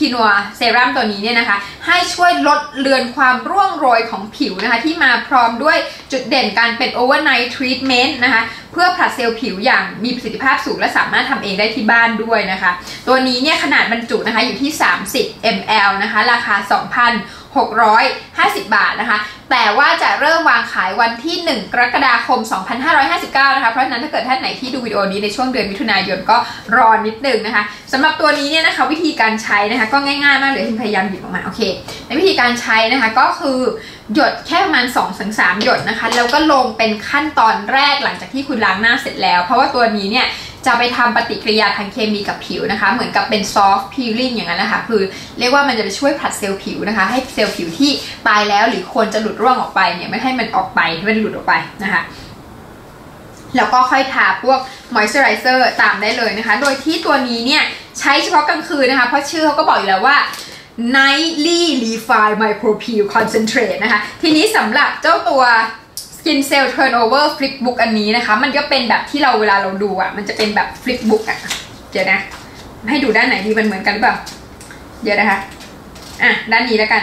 คีนัวเซรั่มตัวนี้เนี่ยนะคะให้ช่วยลดเลือนความร่วงโรยของผิวนะคะที่มาพร้อมด้วยจุดเด่นการเป็นโอเวอร์ไนท์ทรีทเมนต์นะคะเพื่อผลัดเซลล์ผิวอย่างมีประสิทธิภาพสูงและสามารถทำเองได้ที่บ้านด้วยนะคะตัวนี้เนี่ยขนาดบรรจุนะคะอยู่ที่สามสิบมิลลิลิตร นะคะราคา สองพันหกร้อยห้าสิบบาทนะคะแต่ว่าจะเริ่มวางขายวันที่หนึ่งกรกฎาคมสองพันห้าร้อยห้าสิบเก้านะคะเพราะฉะนั้นถ้าเกิดท่านไหนที่ดูวิดีโอนี้ในช่วงเดือนมิถุนายนก็รอนิดนึงนะคะสำหรับตัวนี้เนี่ยนะคะวิธีการใช้นะคะก็ง่ายๆมากเลยที่พยายามหยิบออกมาโอเคในวิธีการใช้นะคะก็คือหยดแค่ประมาณ สองถึงสาม หยดนะคะแล้วก็ลงเป็นขั้นตอนแรกหลังจากที่คุณล้างหน้าเสร็จแล้วเพราะว่าตัวนี้เนี่ยจะไปทำปฏิกิริยาทางเคมีกับผิวนะคะเหมือนกับเป็น soft peeling อย่างนั้นนะคะคือเรียกว่ามันจะไปช่วยผลัดเซลล์ผิวนะคะให้เซลล์ผิวที่ตายแล้วหรือควรจะหลุดร่วงออกไปเนี่ยไม่ให้มันออกไปให้มันหลุดออกไปนะคะแล้วก็ค่อยทาพวก moisturizer ตามได้เลยนะคะโดยที่ตัวนี้เนี่ยใช้เฉพาะกลางคืนนะคะเพราะชื่อเขาก็บอกอยู่แล้วว่า Nightly Refine Micro Peel Concentrate นะคะทีนี้สำหรับเจ้าตัวSkin Cell Turnover Flipbook อันนี้นะคะมันก็เป็นแบบที่เราเวลาเราดูอ่ะมันจะเป็นแบบ Flipbook อ่ะเดี๋ยวนะให้ดูด้านไหนดีมันเหมือนกันหรือเปล่าเดี๋ยวนะคะอ่ะด้านนี้แล้วกัน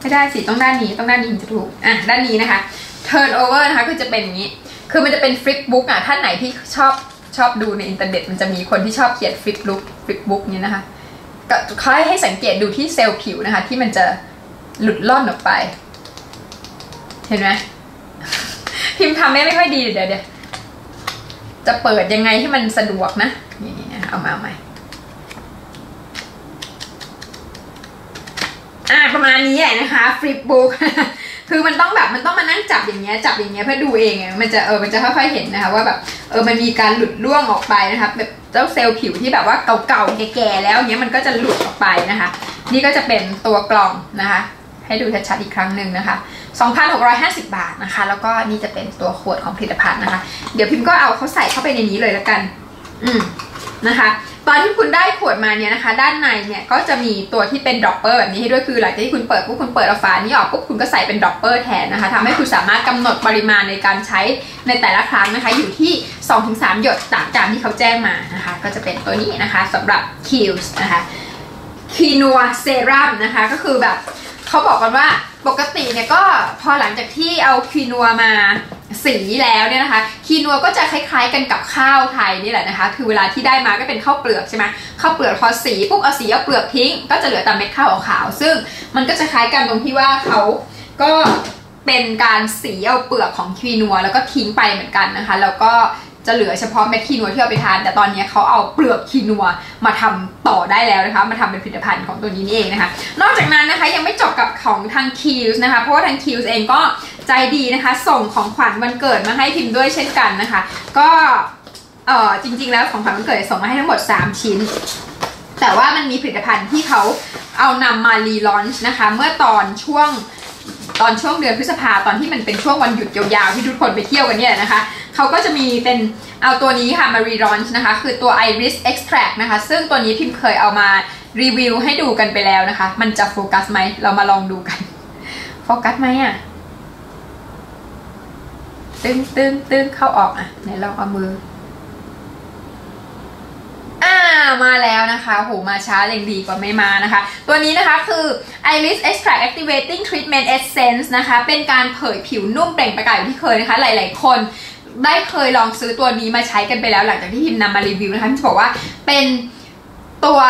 ไม่ได้สิต้องด้านนี้ต้องด้านนี้จะถูกอ่ะด้านนี้นะคะ Turnover นะคะก็จะเป็นอย่างนี้คือมันจะเป็น Flipbook อ่ะท่านไหนที่ชอบชอบดูในอินเทอร์เน็ตมันจะมีคนที่ชอบเขียน Flipbook Flipbook นี้นะคะก็ค่อยให้สังเกตดูที่เซลล์ผิวนะคะที่มันจะหลุดล่อนออกไปเห็นไหมพิมพ์ทำได้ไม่ค่อยดีเดี๋ยวเดี๋ยวจะเปิดยังไงให้มันสะดวกนะนี่เอามาเอาใหม่อ่าประมาณนี้แหละนะคะฟลิปบุ๊กคือมันต้องแบบมันต้องมานั่งจับอย่างเงี้ยจับอย่างเงี้ยเพื่อดูเองไงมันจะเออมันจะค่อยๆเห็นนะคะว่าแบบเออมันมีการหลุดร่วงออกไปนะคะแบบเจ้าเซลล์ผิวที่แบบว่าเก่าๆแก่ๆแล้วเงี้ยมันก็จะหลุดออกไปนะคะนี่ก็จะเป็นตัวกล่องนะคะให้ดูชัดๆอีกครั้งหนึ่งนะคะ สองพันหกร้อยห้าสิบ บาทนะคะแล้วก็นี่จะเป็นตัวขวดของผลิตภัณฑ์นะคะเดี๋ยวพิมพ์ก็เอาเขาใส่เข้าไปในนี้เลยละกันอืมนะคะตอนที่คุณได้ขวดมาเนี่ยนะคะด้านในเนี่ยก็จะมีตัวที่เป็นดรอปเปอร์แบบนี้ให้ด้วยคือหลังจากที่คุณเปิดปุ๊บคุณเปิดเอาฝานี้ออกปุ๊บคุณก็ใส่เป็นดรอปเปอร์แทนนะคะทำให้คุณสามารถกำหนดปริมาณในการใช้ในแต่ละครั้งนะคะอยู่ที่ สองถึงสาม หยดตามตามที่เขาแจ้งมานะคะก็จะเป็นตัวนี้นะคะสำหรับ Kiehl's นะคะ Quinoa Serum นะคะก็คือแบบเขาบอกกันว่าปกติเนี่ยก็พอหลังจากที่เอาคีนัวมาสีแล้วเนี่ยนะคะคีนัวก็จะคล้ายๆกันกับข้าวไทยนี่แหละนะคะคือเวลาที่ได้มาก็เป็นข้าวเปลือกใช่ไหมข้าวเปลือกพอสีปุ๊บเอาสีเอาเปลือกทิ้งก็จะเหลือแต่เม็ดข้าวขาวซึ่งมันก็จะคล้ายกันตรงที่ว่าเขาก็เป็นการสีเอาเปลือกของคีนัวแล้วก็ทิ้งไปเหมือนกันนะคะแล้วก็จะเหลือเฉพาะเม็ดคีนัวที่เอาไปทานแต่ตอนนี้เขาเอาเปลือกคีนัวมาทำต่อได้แล้วนะคะมาทำเป็นผลิตภัณฑ์ของตัวนี้นี่เองนะคะนอกจากนั้นนะคะยังไม่จบกับของทาง Kiehl's นะคะเพราะว่าทาง Kiehl's เองก็ใจดีนะคะส่งของขวัญวันเกิดมาให้พิมพ์ด้วยเช่นกันนะคะก็เออจริงๆแล้วของขวัญวันเกิดส่งมาให้ทั้งหมดสามชิ้นแต่ว่ามันมีผลิตภัณฑ์ที่เขาเอานำมารีลอนช์นะคะเมื่อตอนช่วงตอนช่วงเดือนพฤษภาตอนที่มันเป็นช่วงวันหยุดยาวๆที่ทุกคนไปเที่ยวกันเนี่ยนะคะ เขาก็จะมีเป็นเอาตัวนี้ค่ะมารีลอนช์นะคะคือตัว Iris Extract นะคะซึ่งตัวนี้พิมเคยเอามารีวิวให้ดูกันไปแล้วนะคะมันจะโฟกัสไหมเรามาลองดูกันโฟกัสไหมอ่ะตึ้งตึ้งตึ้งเข้าออกอ่ะไหนลองเอามืออ่ามาแล้วนะคะโหมาช้าอย่างดีกว่าไม่มานะคะตัวนี้นะคะคือ Iris Extract Activating Treatment Essence นะคะเป็นการเผยผิวนุ่มเปล่งประกายที่เคยนะคะหลายๆคนได้เคยลองซื้อตัวนี้มาใช้กันไปแล้วหลังจากที่พิมนำมารีวิวนะคะจะบอกว่าเป็นตัว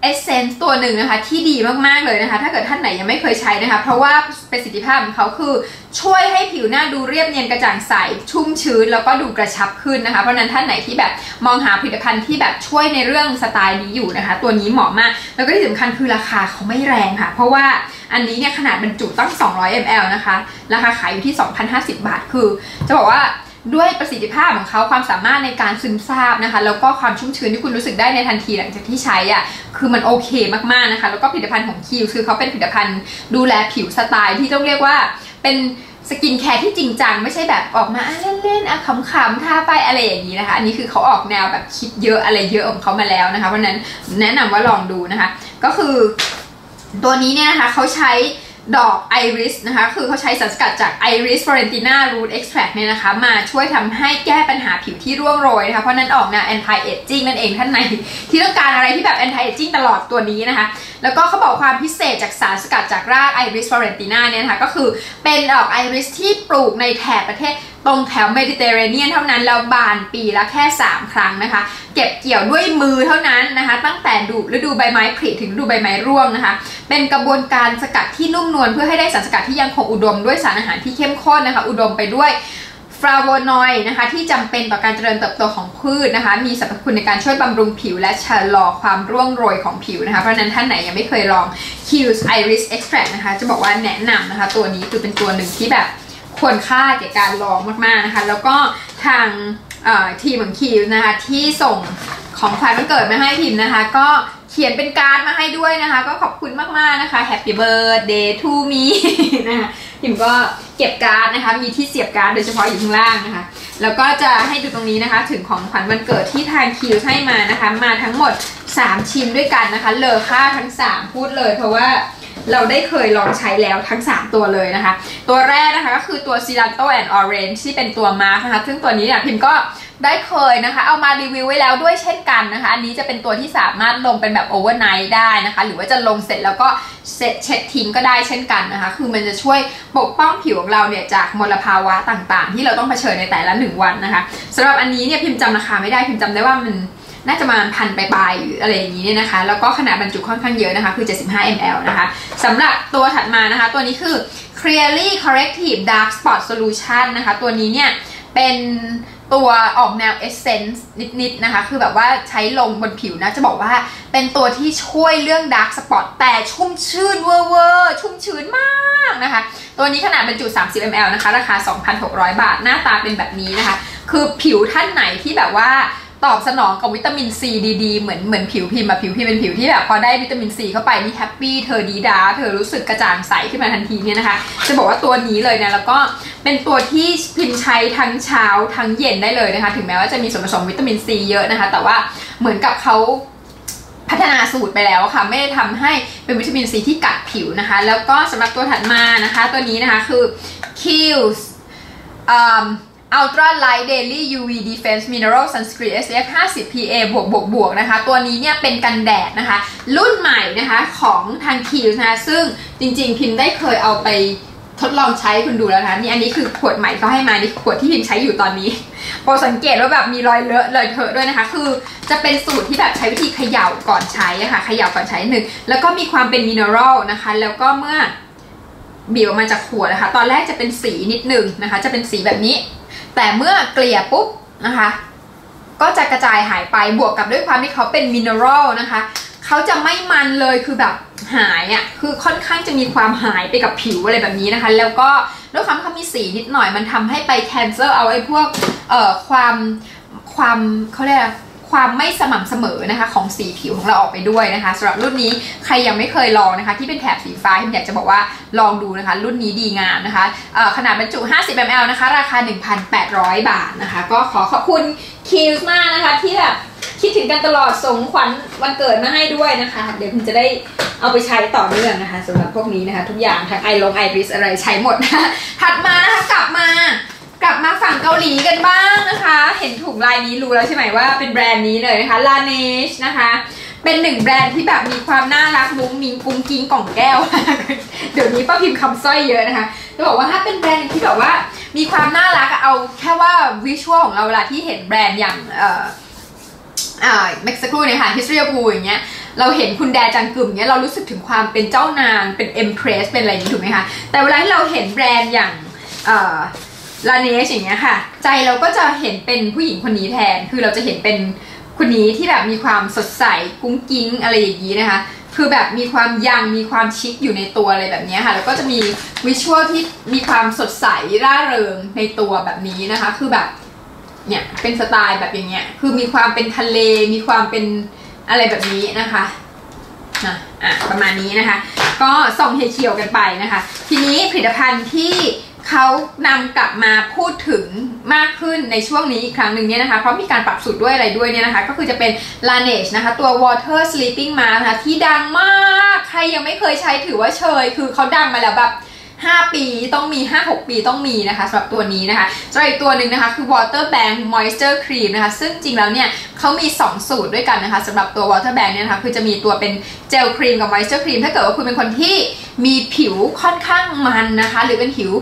เอเซนส์ตัวหนึ่งนะคะที่ดีมากๆเลยนะคะถ้าเกิดท่านไหนยังไม่เคยใช้นะคะเพราะว่าประสิทธิภาพของเขาคือช่วยให้ผิวหน้าดูเรียบเนียนกระจ่างใสชุ่มชื้นแล้วก็ดูกระชับขึ้นนะคะเพราะนั้นท่านไหนที่แบบมองหาผลิตภัณฑ์ที่แบบช่วยในเรื่องสไตล์นี้อยู่นะคะตัวนี้เหมาะมากแล้วก็ที่สำคัญคือราคาเขาไม่แรงค่ะเพราะว่าอันนี้เนี่ยขนาดบรรจุตั้งสองร้อยมิลลิลิตร นะคะราคาขายอยู่ที่ สองพันห้าสิบบาทคือจะบอกว่าด้วยประสิทธิภาพของเขาความสามารถในการซึมซาบนะคะแล้วก็ความชุ่มชื้นที่คุณรู้สึกได้ในทันทีหลังจากที่ใช้อ่ะคือมันโอเคมากๆนะคะแล้วก็ผลิตภัณฑ์ของ Kiehl's คือเขาเป็นผลิตภัณฑ์ดูแลผิวสไตล์ที่ต้องเรียกว่าเป็นสกินแคร์ที่จริงจังไม่ใช่แบบออกมาเล่นๆอ่ะขำๆท่าไปอะไรอย่างนี้นะคะอันนี้คือเขาออกแนวแบบคิดเยอะอะไรเยอะของเขามาแล้วนะคะเพราะนั้นแนะนำว่าลองดูนะคะก็คือตัวนี้เนี่ยนะคะเขาใช้ดอกไอริสนะคะคือเขาใช้สารสกัดจากไอริสฟลอเรนติน่ารูทเอ็กซ์แทรคเนี่ยนะคะมาช่วยทำให้แก้ปัญหาผิวที่ร่วงโรยนะคะเพราะนั้นออกแนวแอนตี้เอจจิ้งนั่นเองท่านในที่ต้องการอะไรที่แบบแอนตี้เอจจิ้งตลอดตัวนี้นะคะแล้วก็เขาบอกความพิเศษจากสารสกัดจากรากไอริสฟลอเรนติน่าเนี่ยนะคะก็คือเป็นดอกไอริสที่ปลูกในแถบประเทศตรงแถวเมดิเตอร์เรเนียนเท่านั้นแล้วบานปีละแค่สามครั้งนะคะเก็บเกี่ยวด้วยมือเท่านั้นนะคะตั้งแต่ดูฤดูใบไม้ผลิถึงฤดูใบไม้ร่วงนะคะเป็นกระบวนการสกัดที่นุ่มนวลเพื่อให้ได้สารสกัดที่ยังคงอุดมด้วยสารอาหารที่เข้มข้นนะคะอุดมไปด้วยฟลาโวนอยด์นะคะที่จำเป็นต่อการเจริญเติบโตของพืชนะคะมีสรรพคุณในการช่วยบำรุงผิวและชะลอความร่วงโรยของผิวนะคะเพราะฉะนั้นท่านไหนยังไม่เคยลอง Kiehl's Iris Extract นะคะจะบอกว่าแนะนำนะคะตัวนี้คือเป็นตัวหนึ่งที่แบบควรค่าแก่การลองมากๆนะคะแล้วก็ทางทีมของ Kiehl's นะคะที่ส่งของขวัญวันเกิดมาให้พิมพ์นะคะก็เขียนเป็นการ์ดมาให้ด้วยนะคะก็ขอบคุณมากๆนะคะ Happy Birthday to me นะคะพิมก็เก็บการ์ดนะคะมีที่เสียบการ์ดโดยเฉพาะอยู่ข้างล่างนะคะแล้วก็จะให้ดูตรงนี้นะคะถึงของขวัญวันเกิดที่ทาง Kiehl's ให้มานะคะมาทั้งหมดสามชิ้นด้วยกันนะคะเลอค่าทั้งสามพูดเลยเพราะว่าเราได้เคยลองใช้แล้วทั้งสามตัวเลยนะคะตัวแรกนะคะก็คือตัว Cilantro and Orange ที่เป็นตัวมาร์คนะคะซึ่งตัวนี้เนี่ยพิมก็ได้เคยนะคะเอามารีวิวไว้แล้วด้วยเช่นกันนะคะอันนี้จะเป็นตัวที่สามารถลงเป็นแบบโอเวอร์ไนท์ได้นะคะหรือว่าจะลงเสร็จแล้วก็เซ็ตเช็ดทิ้งก็ได้เช่นกันนะคะคือมันจะช่วยปกป้องผิวของเราเนี่ยจากมลภาวะต่างๆที่เราต้องเผชิญในแต่ละหนึ่งวันนะคะสำหรับอันนี้เนี่ยพิมจำราคาไม่ได้พิมจำได้ว่ามันน่าจะมาพันปลายๆหรืออะไรอย่างนี้เนี่ยนะคะแล้วก็ขนาดบรรจุค่อนข้างเยอะนะคะคือเจ็ดสิบห้ามิลลิลิตร นะคะสำหรับตัวถัดมานะคะตัวนี้คือ Clearly Corrective Dark Spot Solution นะคะตัวนี้เนี่ยเป็นตัวออกแนวเอสเซนส์นิดๆนะคะคือแบบว่าใช้ลงบนผิวนะจะบอกว่าเป็นตัวที่ช่วยเรื่องดาร์กสปอตแต่ชุ่มชื้นเวอร์เวอร์ชุ่มชื้นมากนะคะตัวนี้ขนาดบรรจุสามสิบมิลลิลิตร นะคะราคา สองพันหกร้อยบาทหน้าตาเป็นแบบนี้นะคะคือผิวท่านไหนที่แบบว่าตอบสนองกับวิตามินซีดีๆเหมือนเหมือนผิวพิมพ์อะผิวพิมพ์เป็นผิวที่แบบพอได้วิตามินซีเข้าไปนี่แฮปปี้เธอดีดาเธอรู้สึกกระจ่างใสขึ้นมาทันทีเนี่ยนะคะจะบอกว่าตัวนี้เลยนะแล้วก็เป็นตัวที่พิมพ์ใช้ทั้งเช้าทั้งเย็นได้เลยนะคะถึงแม้ว่าจะมีส่วนผสมวิตามินซีเยอะนะคะแต่ว่าเหมือนกับเขาพัฒนาสูตรไปแล้วค่ะไม่ได้ทำให้เป็นวิตามินซีที่กัดผิวนะคะแล้วก็สำหรับตัวถัดมานะคะตัวนี้นะคะคือ Kiehl's Ultra Light Daily ยู วี Defense Mineral Sunscreen เอส พี เอฟ ห้าสิบ พี เอ บวกบวกบวกนะคะตัวนี้เนี่ยเป็นกันแดดนะคะรุ่นใหม่นะคะของทาง Kiehl's นะคะซึ่งจริงๆพิมได้เคยเอาไปทดลองใช้คุณดูแล้วนะนี่อันนี้คือขวดใหม่ก็ให้มานี่ขวดที่พิมใช้อยู่ตอนนี้โปรสังเกตว่าแบบมีรอยเลอะเลยเถอะด้วยนะคะคือจะเป็นสูตรที่แบบใช้วิธีเขย่าก่อนใช้นะคะเขย่าก่อนใช้หนึ่งแล้วก็มีความเป็นมิเนอรัลนะคะแล้วก็เมื่อบีบออกมาจากขวดนะคะตอนแรกจะเป็นสีนิดนึงนะคะจะเป็นสีแบบนี้แต่เมื่อเกลี่ยปุ๊บนะคะก็จะกระจายหายไปบวกกับด้วยความที่เขาเป็นมิเนอรัลนะคะเขาจะไม่มันเลยคือแบบหายอ่ะคือค่อนข้างจะมีความหายไปกับผิวอะไรแบบนี้นะคะแล้วก็ด้วยความเขามีสีนิดหน่อยมันทำให้ไปแคนเซอร์เอาไอ้พวกเอ่อความความเขาเรียก ความไม่สม่ำเสมอนะคะของสีผิวของเราออกไปด้วยนะคะสำหรับรุ่นนี้ใครยังไม่เคยลองนะคะที่เป็นแถบสีฟ้าที่อยากจะบอกว่าลองดูนะคะรุ่นนี้ดีงามนะคะขนาดบรรจุห้าสิบมิลลิลิตร นะคะราคา หนึ่งพันแปดร้อย บาทนะคะก็ขอขอบคุณ Kiehl's มากนะคะที่แบบคิดถึงกันตลอดส่งขวัญวันเกิดมาให้ด้วยนะคะเดี๋ยวคุณจะได้เอาไปใช้ต่อเนื่องนะคะสำหรับพวกนี้นะคะทุกอย่างทั้งไอลงไอริสอะไรใช้หมดนะถัดมานะคะกลับมากลับมาฝั่งเกาหลีกันบ้างนะคะเห็นถุงลายนี้รู้แล้วใช่ไหมว่าเป็นแบรนด์นี้เลยนะคะ Laneige นะคะเป็นหนึ่งแบรนด์ที่แบบมีความน่ารักมุ้งมิ้งกุ้งกิ้งกล่องแก้วเดี๋ยวนี้ป้าพิมพ์คำสร้อยเยอะนะคะจะบอกว่าถ้าเป็นแบรนด์ที่แบบว่ามีความน่ารักเอาแค่ว่าวิชวลของเราเวลาที่เห็นแบรนด์อย่างเอ่ออ่าเม็กซ์ครูเนี่ยค่ะ History of Whoo อย่างเงี้ยเราเห็นคุณแดจังกึมเงี้ยเรารู้สึกถึงความเป็นเจ้านางเป็น Empress เป็นอะไรนี้ถูกไหมคะแต่เวลาที่เราเห็นแบรนด์อย่างเอ่อ Laneige อย่างเงี้ยค่ะใจเราก็จะเห็นเป็นผู้หญิงคนนี้แทนคือเราจะเห็นเป็นคนนี้ที่แบบมีความสดใสกุ้งกิ้งอะไรอย่างนี้นะคะคือแบบมีความยังมีความชิคอยู่ในตัวอะไรแบบนี้ค่ะแล้วก็จะมีวิชวลที่มีความสดใสร่าเริงในตัวแบบนี้นะคะคือแบบเนี่ยเป็นสไตล์แบบอย่างเงี้ยคือมีความเป็นทะเลมีความเป็นอะไรแบบนี้นะคะนะอ่ะประมาณนี้นะคะก็ส่องเฮเคียวกันไปนะคะทีนี้ผลิตภัณฑ์ที่เขานำกลับมาพูดถึงมากขึ้นในช่วงนี้อีกครั้งหนึ่งเนี่ยนะคะเพราะมีการปรับสูตรด้วยอะไรด้วยเนี่ยนะคะก็คือจะเป็น Laneige นะคะตัว Water Sleeping Mask นะคะที่ดังมากใครยังไม่เคยใช้ถือว่าเชยคือเขาดังมาแล้วแบบห้าปีต้องมี ห้าหกปีต้องมีนะคะสำหรับตัวนี้นะคะส่วนอีกตัวหนึ่งนะคะคือ Water Bank Moisture Cream นะคะซึ่งจริงแล้วเนี่ยเขามีสองสูตรด้วยกันนะคะสำหรับตัว Water Bank เนี่ยนะคะคือจะมีตัวเป็นเจลครีมกับ Moisture Cream ถ้าเกิดว่าคุณเป็นคนที่มีผิวค่อนข้างมันนะคะหรือเป็นผิว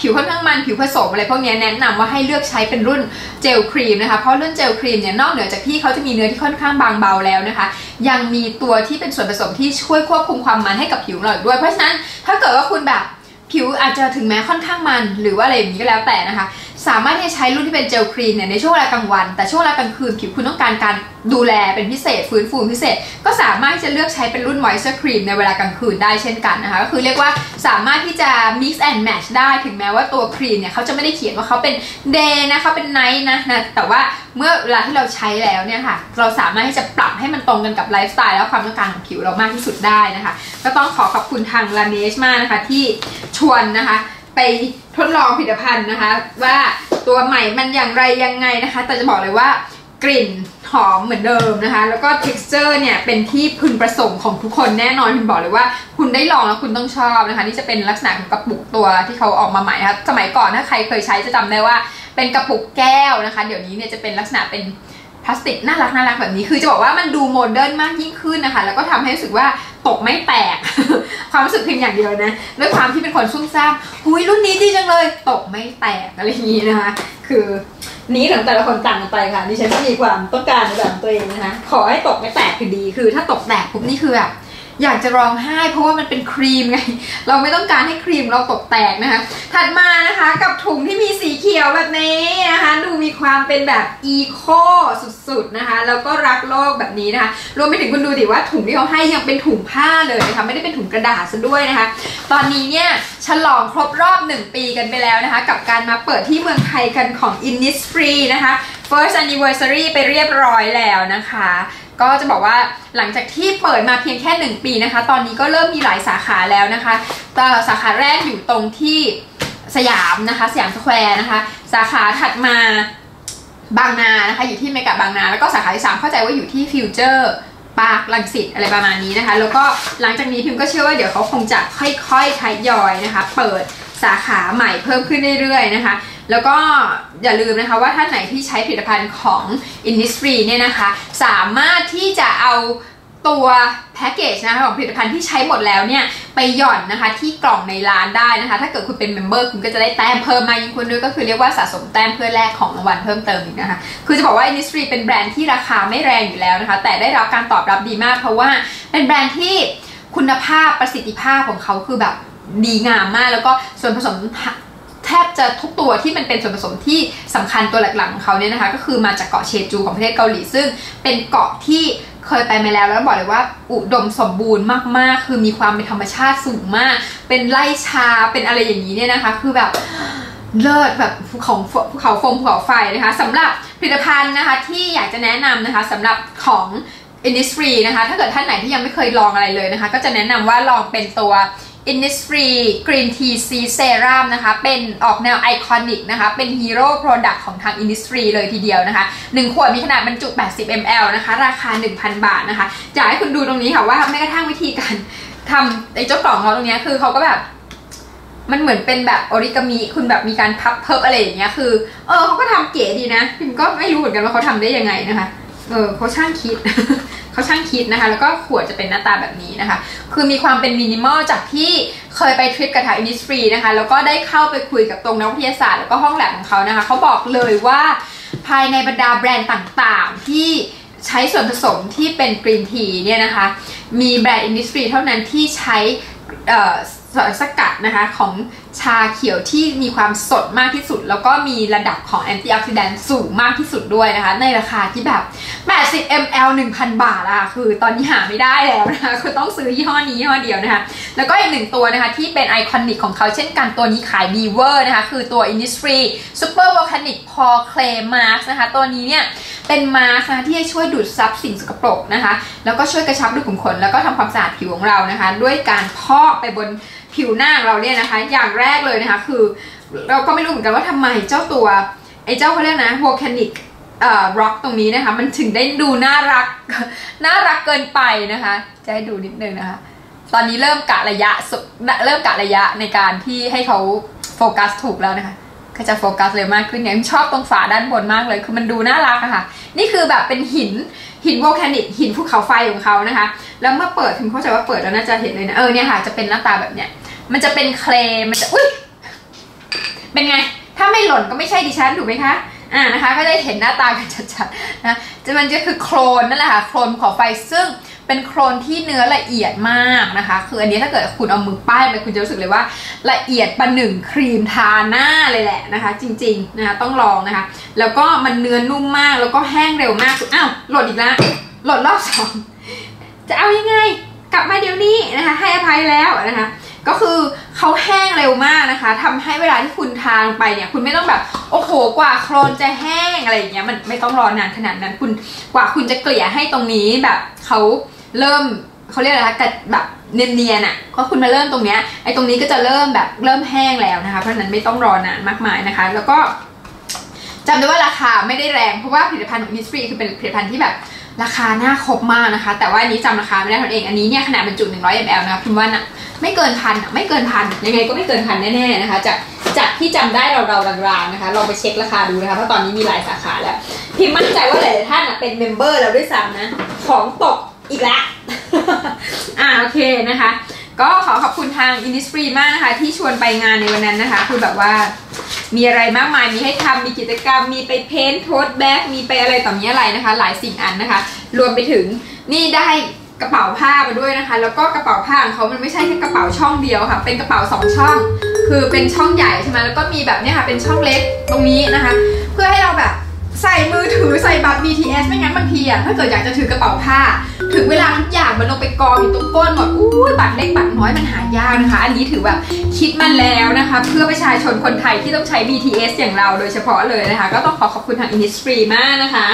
ผิวค่อนข้างมันผิวผสมอะไรพวกนี้แนะนำว่าให้เลือกใช้เป็นรุ่นเจลครีมนะคะเพราะรุ่นเจลครีมเนี่ยนอกเหนือจากที่เขาจะมีเนื้อที่ค่อนข้างบางเบาแล้วนะคะยังมีตัวที่เป็นส่วนผสมที่ช่วยควบคุมความมันให้กับผิวเราด้วยเพราะฉะนั้นถ้าเกิดว่าคุณแบบผิวอาจจะถึงแม้ค่อนข้างมันหรือว่าอะไรอย่างนี้ก็แล้วแต่นะคะสามารถที่จะใช้รุ่นที่เป็นเจลครีมเนี่ยในช่วงเวลากลางวันแต่ช่วงเวลากลางคืนผิวคุณต้องการการดูแลเป็นพิเศษฟื้นฟูพิเศษก็สามารถที่จะเลือกใช้เป็นรุ่น Moisture Cream ในเวลากลางคืนได้เช่นกันนะคะก็คือเรียกว่าสามารถที่จะ mix and match ได้ถึงแม้ว่าตัวครีมเนี่ยเขาจะไม่ได้เขียนว่าเขาเป็น day นะเขาเป็น night นะนะแต่ว่าเมื่อเวลาที่เราใช้แล้วเนี่ยค่ะเราสามารถที่จะปรับให้มันตรงกันกับไลฟ์สไตล์และความต้องการของผิวเรามากที่สุดได้นะคะก็ต้องขอขอบคุณทาง Laneige มากนะคะที่ชวนนะคะไปทดลองผลิตภัณฑ์นะคะว่าตัวใหม่มันอย่างไรยังไงนะคะแต่จะบอกเลยว่ากลิ่นหอมเหมือนเดิมนะคะแล้วก็ texture เนี่ยเป็นที่พึงประสงค์ของทุกคนแน่นอนพิมบอกเลยว่าคุณได้ลองแล้วคุณต้องชอบนะคะนี่จะเป็นลักษณะของกระปุกตัวที่เขาออกมาใหม่นะคะสมัยก่อนถ้าใครเคยใช้จะจำได้ว่าเป็นกระปุกแก้วนะคะเดี๋ยวนี้เนี่ยจะเป็นลักษณะเป็นพลาสติกน่ารักน่ารักแบบนี้คือจะบอกว่ามันดูโมเดิร์นมากยิ่งขึ้นนะคะแล้วก็ทำให้รู้สึกว่าตกไม่แตก ความรู้สึกพิมพ์อย่างเดียวนะด้วยความที่เป็นคนซุ่มซ่ามหุยรุ่นนี้ดีจังเลยตกไม่แตกอะไรอย่างนี้นะคะคือนี้ของแต่ละคนต่างกันไปค่ะดิฉันก็มีความต้องการในแบบตัวเองนะคะขอให้ตกไม่แตกคือดีคือถ้าตกแตกปุ๊บนี่คือแบบอยากจะร้องไห้เพราะว่ามันเป็นครีมไงเราไม่ต้องการให้ครีมเราตกแตกนะคะถัดมานะคะกับถุงที่มีสีเขียวแบบนี้นะคะดูมีความเป็นแบบอีโคสุดๆนะคะแล้วก็รักโลกแบบนี้นะคะรวมไปถึงคุณดูดิว่าถุงที่เขาให้ยังเป็นถุงผ้าเลยนะคะไม่ได้เป็นถุงกระดาษซะด้วยนะคะตอนนี้เนี่ยฉลองครบรอบหนึ่งปีกันไปแล้วนะคะกับการมาเปิดที่เมืองไทยกันของ Innisfree นะคะ First Anniversary ไปเรียบร้อยแล้วนะคะก็จะบอกว่าหลังจากที่เปิดมาเพียงแค่หนึ่งปีนะคะตอนนี้ก็เริ่มมีหลายสาขาแล้วนะคะสาขาแรกอยู่ตรงที่สยามนะคะสยามสแควร์นะคะสาขาถัดมาบางนานะคะอยู่ที่เมกะบางนาแล้วก็สาขาที่สามเข้าใจว่าอยู่ที่ฟิวเจอร์ปาร์ครังสิตอะไรประมาณนี้นะคะแล้วก็หลังจากนี้พิมก็เชื่อว่าเดี๋ยวเขาคงจะค่อยๆทยอยนะคะเปิดสาขาใหม่เพิ่มขึ้นเรื่อยๆนะคะแล้วก็อย่าลืมนะคะว่าท่านไหนที่ใช้ผลิตภัณฑ์ของ Innisfree เนี่ยนะคะสามารถที่จะเอาตัวแพ็กเกจนะคะของผลิตภัณฑ์ที่ใช้หมดแล้วเนี่ยไปหย่อนนะคะที่กล่องในร้านได้นะคะถ้าเกิดคุณเป็นเมมเบอร์คุณก็จะได้แต้มเพิ่มมายิ่งคุณด้วยก็คือเรียกว่าสะสมแต้มเพื่อแลกของรางวัลเพิ่มเติมอีกนะคะคือจะบอกว่า Innisfree เป็นแบรนด์ที่ราคาไม่แรงอยู่แล้วนะคะแต่ได้รับการตอบรับดีมากเพราะว่าเป็นแบรนด์ที่คุณภาพประสิทธิภาพของเขาคือแบบดีงามมากแล้วก็ส่วนผสมแทบจะทุกตัวที่มันเป็นส่วนผสมที่สำคัญตัวหลักๆของเขาเนี่ยนะคะก็คือมาจากเกาะเชจูของประเทศเกาหลีซึ่งเป็นเกาะที่เคยไปมาแล้วแล้วบอกเลยว่าอุดมสมบูรณ์มากๆคือมีความเป็นธรรมชาติสูงมากเป็นไร่ชาเป็นอะไรอย่างนี้เนี่ยนะคะคือแบบ เลิศแบบภูเขาภูเขาฟงภูเขาไฟนะคะสำหรับผลิตภัณฑ์นะคะที่อยากจะแนะนำนะคะสำหรับของ Innisfree นะคะถ้าเกิดท่านไหนที่ยังไม่เคยลองอะไรเลยนะคะก็จะแนะนำว่าลองเป็นตัว Innisfree Green Tea Sea Serum นะคะเป็นออกแนวไอคอนิกนะคะเป็นฮีโร่โปรดักต์ของทาง Innisfree เลยทีเดียวนะคะหนึ่งขวดมีขนาดบรรจุ แปดสิบมิลลิลิตร นะคะราคา หนึ่งพันบาทนะคะอยากให้คุณดูตรงนี้ค่ะว่าแม้กระทั่งวิธีการทำไอ้เจ้ากล่องเราตรงนี้คือเขาก็แบบมันเหมือนเป็นแบบออริกามิคุณแบบมีการพับเพิบอะไรอย่างเงี้ยคือเออเขาก็ทำเก๋ดีนะพิมก็ไม่รู้เหมือนกันว่าเขาทำได้ยังไงนะคะเออเขาช่างคิด เขาช่างคิดนะคะแล้วก็ขวดจะเป็นหน้าตาแบบนี้นะคะคือมีความเป็นมินิมอลจากที่เคยไปทริปกับทาง Innisfree นะคะแล้วก็ได้เข้าไปคุยกับตรงนักวิทยาศาสตร์แล้วก็ห้องแลบของเขานะคะเขาบอกเลยว่าภายในบรรดาแบรนด์ต่างๆที่ใช้ส่วนผสมที่เป็นกรีนทีเนี่ยนะคะมีแบรนด์ Innisfree เท่านั้นที่ใช้เอ่อส่วนสกัดนะคะของชาเขียวที่มีความสดมากที่สุดแล้วก็มีระดับของแอนตี้ออกซิแดนต์สูงมากที่สุดด้วยนะคะในราคาที่แบบแปดสิบมิลลิลิตร หนึ่งพันบาทอะคือตอนนี้หาไม่ได้แล้วนะคะคือต้องซื้อยี่ห้อนี้ยี่ห้อเดียวนะคะแล้วก็อีกหนึ่งตัวนะคะที่เป็นไอคอนิกของเขาเช่นกันตัวนี้ขายดีเวอร์นะคะคือตัว Innisfree Super Volcanic Pore Clay Mask นะคะตัวนี้เนี่ยเป็นมาสก์นะคะที่จะช่วยดูดซับสิ่งสกปรกนะคะแล้วก็ช่วยกระชับรูขุมขนแล้วก็ทำความสะอาดผิวของเรานะคะด้วยการพอกไปบนผิวหน้าเราเนี่ยนะคะอย่างแรกเลยนะคะคือเราก็ไม่รู้เหมือนกันว่าทำไมเจ้าตัวไอ้เจ้าเขาเรียกนะ volcanic เอ่อ rock ตรงนี้นะคะมันถึงได้ดูน่ารักน่ารักเกินไปนะคะจะให้ดูนิดนึงนะคะตอนนี้เริ่มกะระยะเริ่มกะระยะในการที่ให้เขาโฟกัสถูกแล้วนะคะก็จะโฟกัสเลยมากขึ้นเนี่ยชอบตรงฝาด้านบนมากเลยคือมันดูน่ารักอะค่ะนี่คือแบบเป็นหินหินโวลคานิกหินภูเขาไฟของเขานะคะแล้วเมื่อเปิดถึงเข้าใจว่าเปิดแล้วน่าจะเห็นเลยนะเออเนี่ยค่ะจะเป็นหน้าตาแบบเนี้ยมันจะเป็นเคลมันจะอุ้ยเป็นไงถ้าไม่หล่นก็ไม่ใช่ดิฉันถูกไหมคะอ่านะคะก็ได้เห็นหน้าตากันชัดๆนะจะมันจะคือโคลนนั่นแหละค่ะโคลนภูเขาไฟซึ่งเป็นโคลนที่เนื้อละเอียดมากนะคะคืออันนี้ถ้าเกิดคุณเอามือป้ายไปคุณจะรู้สึกเลยว่าละเอียดประหนึ่งครีมทาหน้าเลยแหละนะคะจริงๆนะคะต้องลองนะคะแล้วก็มันเนื้อนุ่มมากแล้วก็แห้งเร็วมากอ้าวหล่นอีกแล้วหล่นรอบสองจะเอายังไงกลับมาเดี๋ยวนี้นะคะให้อภัยแล้วนะคะก็คือเขาแห้งเร็วมากนะคะทำให้เวลาที่คุณทานไปเนี่ยคุณไม่ต้องแบบโอ้โหกว่าโคลนจะแห้งอะไรอย่างเงี้ยมันไม่ต้องรอนานขนาดนั้นคุณกว่าคุณจะเกลี่ยให้ตรงนี้แบบเขาเริ่มเขาเรียกอะไรคะแบบเนียนๆอ่ะก็คุณมาเริ่มตรงเนี้ยไอ้ตรงนี้ก็จะเริ่มแบบเริ่มแห้งแล้วนะคะเพราะฉะนั้นไม่ต้องรอนานมากมายนะคะแล้วก็จำได้ว่าราคาไม่ได้แรงเพราะว่าผลิตภัณฑ์ของ Innisfree คือเป็นผลิตภัณฑ์ที่แบบราคาน่าครบมากนะคะแต่ว่าอันนี้จำราคาไม่ได้ตนเองอันนี้เนี่ยขนาดบรรจุหนึ่งร้อยมิลลิลิตรนะคะพิมพ์ว่านะไม่เกินพันไม่เกินพันยังไงก็ไม่เกินพันแน่ๆนะคะจากจากที่จำได้เราเรารางๆนะคะลองไปเช็คราคาดูนะคะเพราะตอนนี้มีหลายสาขาแล้วพิมพ์มั่นใจว่าหลายๆท่านเป็นเมมเบอร์เราด้วยซ้ำนะของตกอีกแล้ว อ่าโอเคนะคะก็ขอขอบคุณทาง Innisfree มากนะคะที่ชวนไปงานในวันนั้นนะคะคือแบบว่ามีอะไรมากมายมีให้ทำมีกิจกรรมมีไปเพ้นท์โทสแบ็กมีไปอะไรต่อมีอะไรนะคะหลายสิ่งอันนะคะรวมไปถึงนี่ได้กระเป๋าผ้ามาด้วยนะคะแล้วก็กระเป๋าผ้าของเขามันไม่ใช่แค่กระเป๋าช่องเดียวค่ะเป็นกระเป๋าสองช่องคือเป็นช่องใหญ่ใช่ไหมแล้วก็มีแบบเนี้ยค่ะเป็นช่องเล็กตรงนี้นะคะเพื่อให้เราแบบใส่มือถือใส่บัตร บี ที เอส ไม่งั้นบางทีอะถ้าเกิดอยากจะถือกระเป๋าผ้าถึงเวลาทุกอย่างมันลงไปกองอยู่ตรงก้นหมดอู้บัตรเล็กบัตรน้อยมันหายากนะคะอันนี้ถือแบบคิดมาแล้วนะคะเพื่อประชาชนคนไทยที่ต้องใช้ บี ที เอส อย่างเราโดยเฉพาะเลยนะคะก็ต้องขอขอบคุณทาง Innisfree มากนะคะ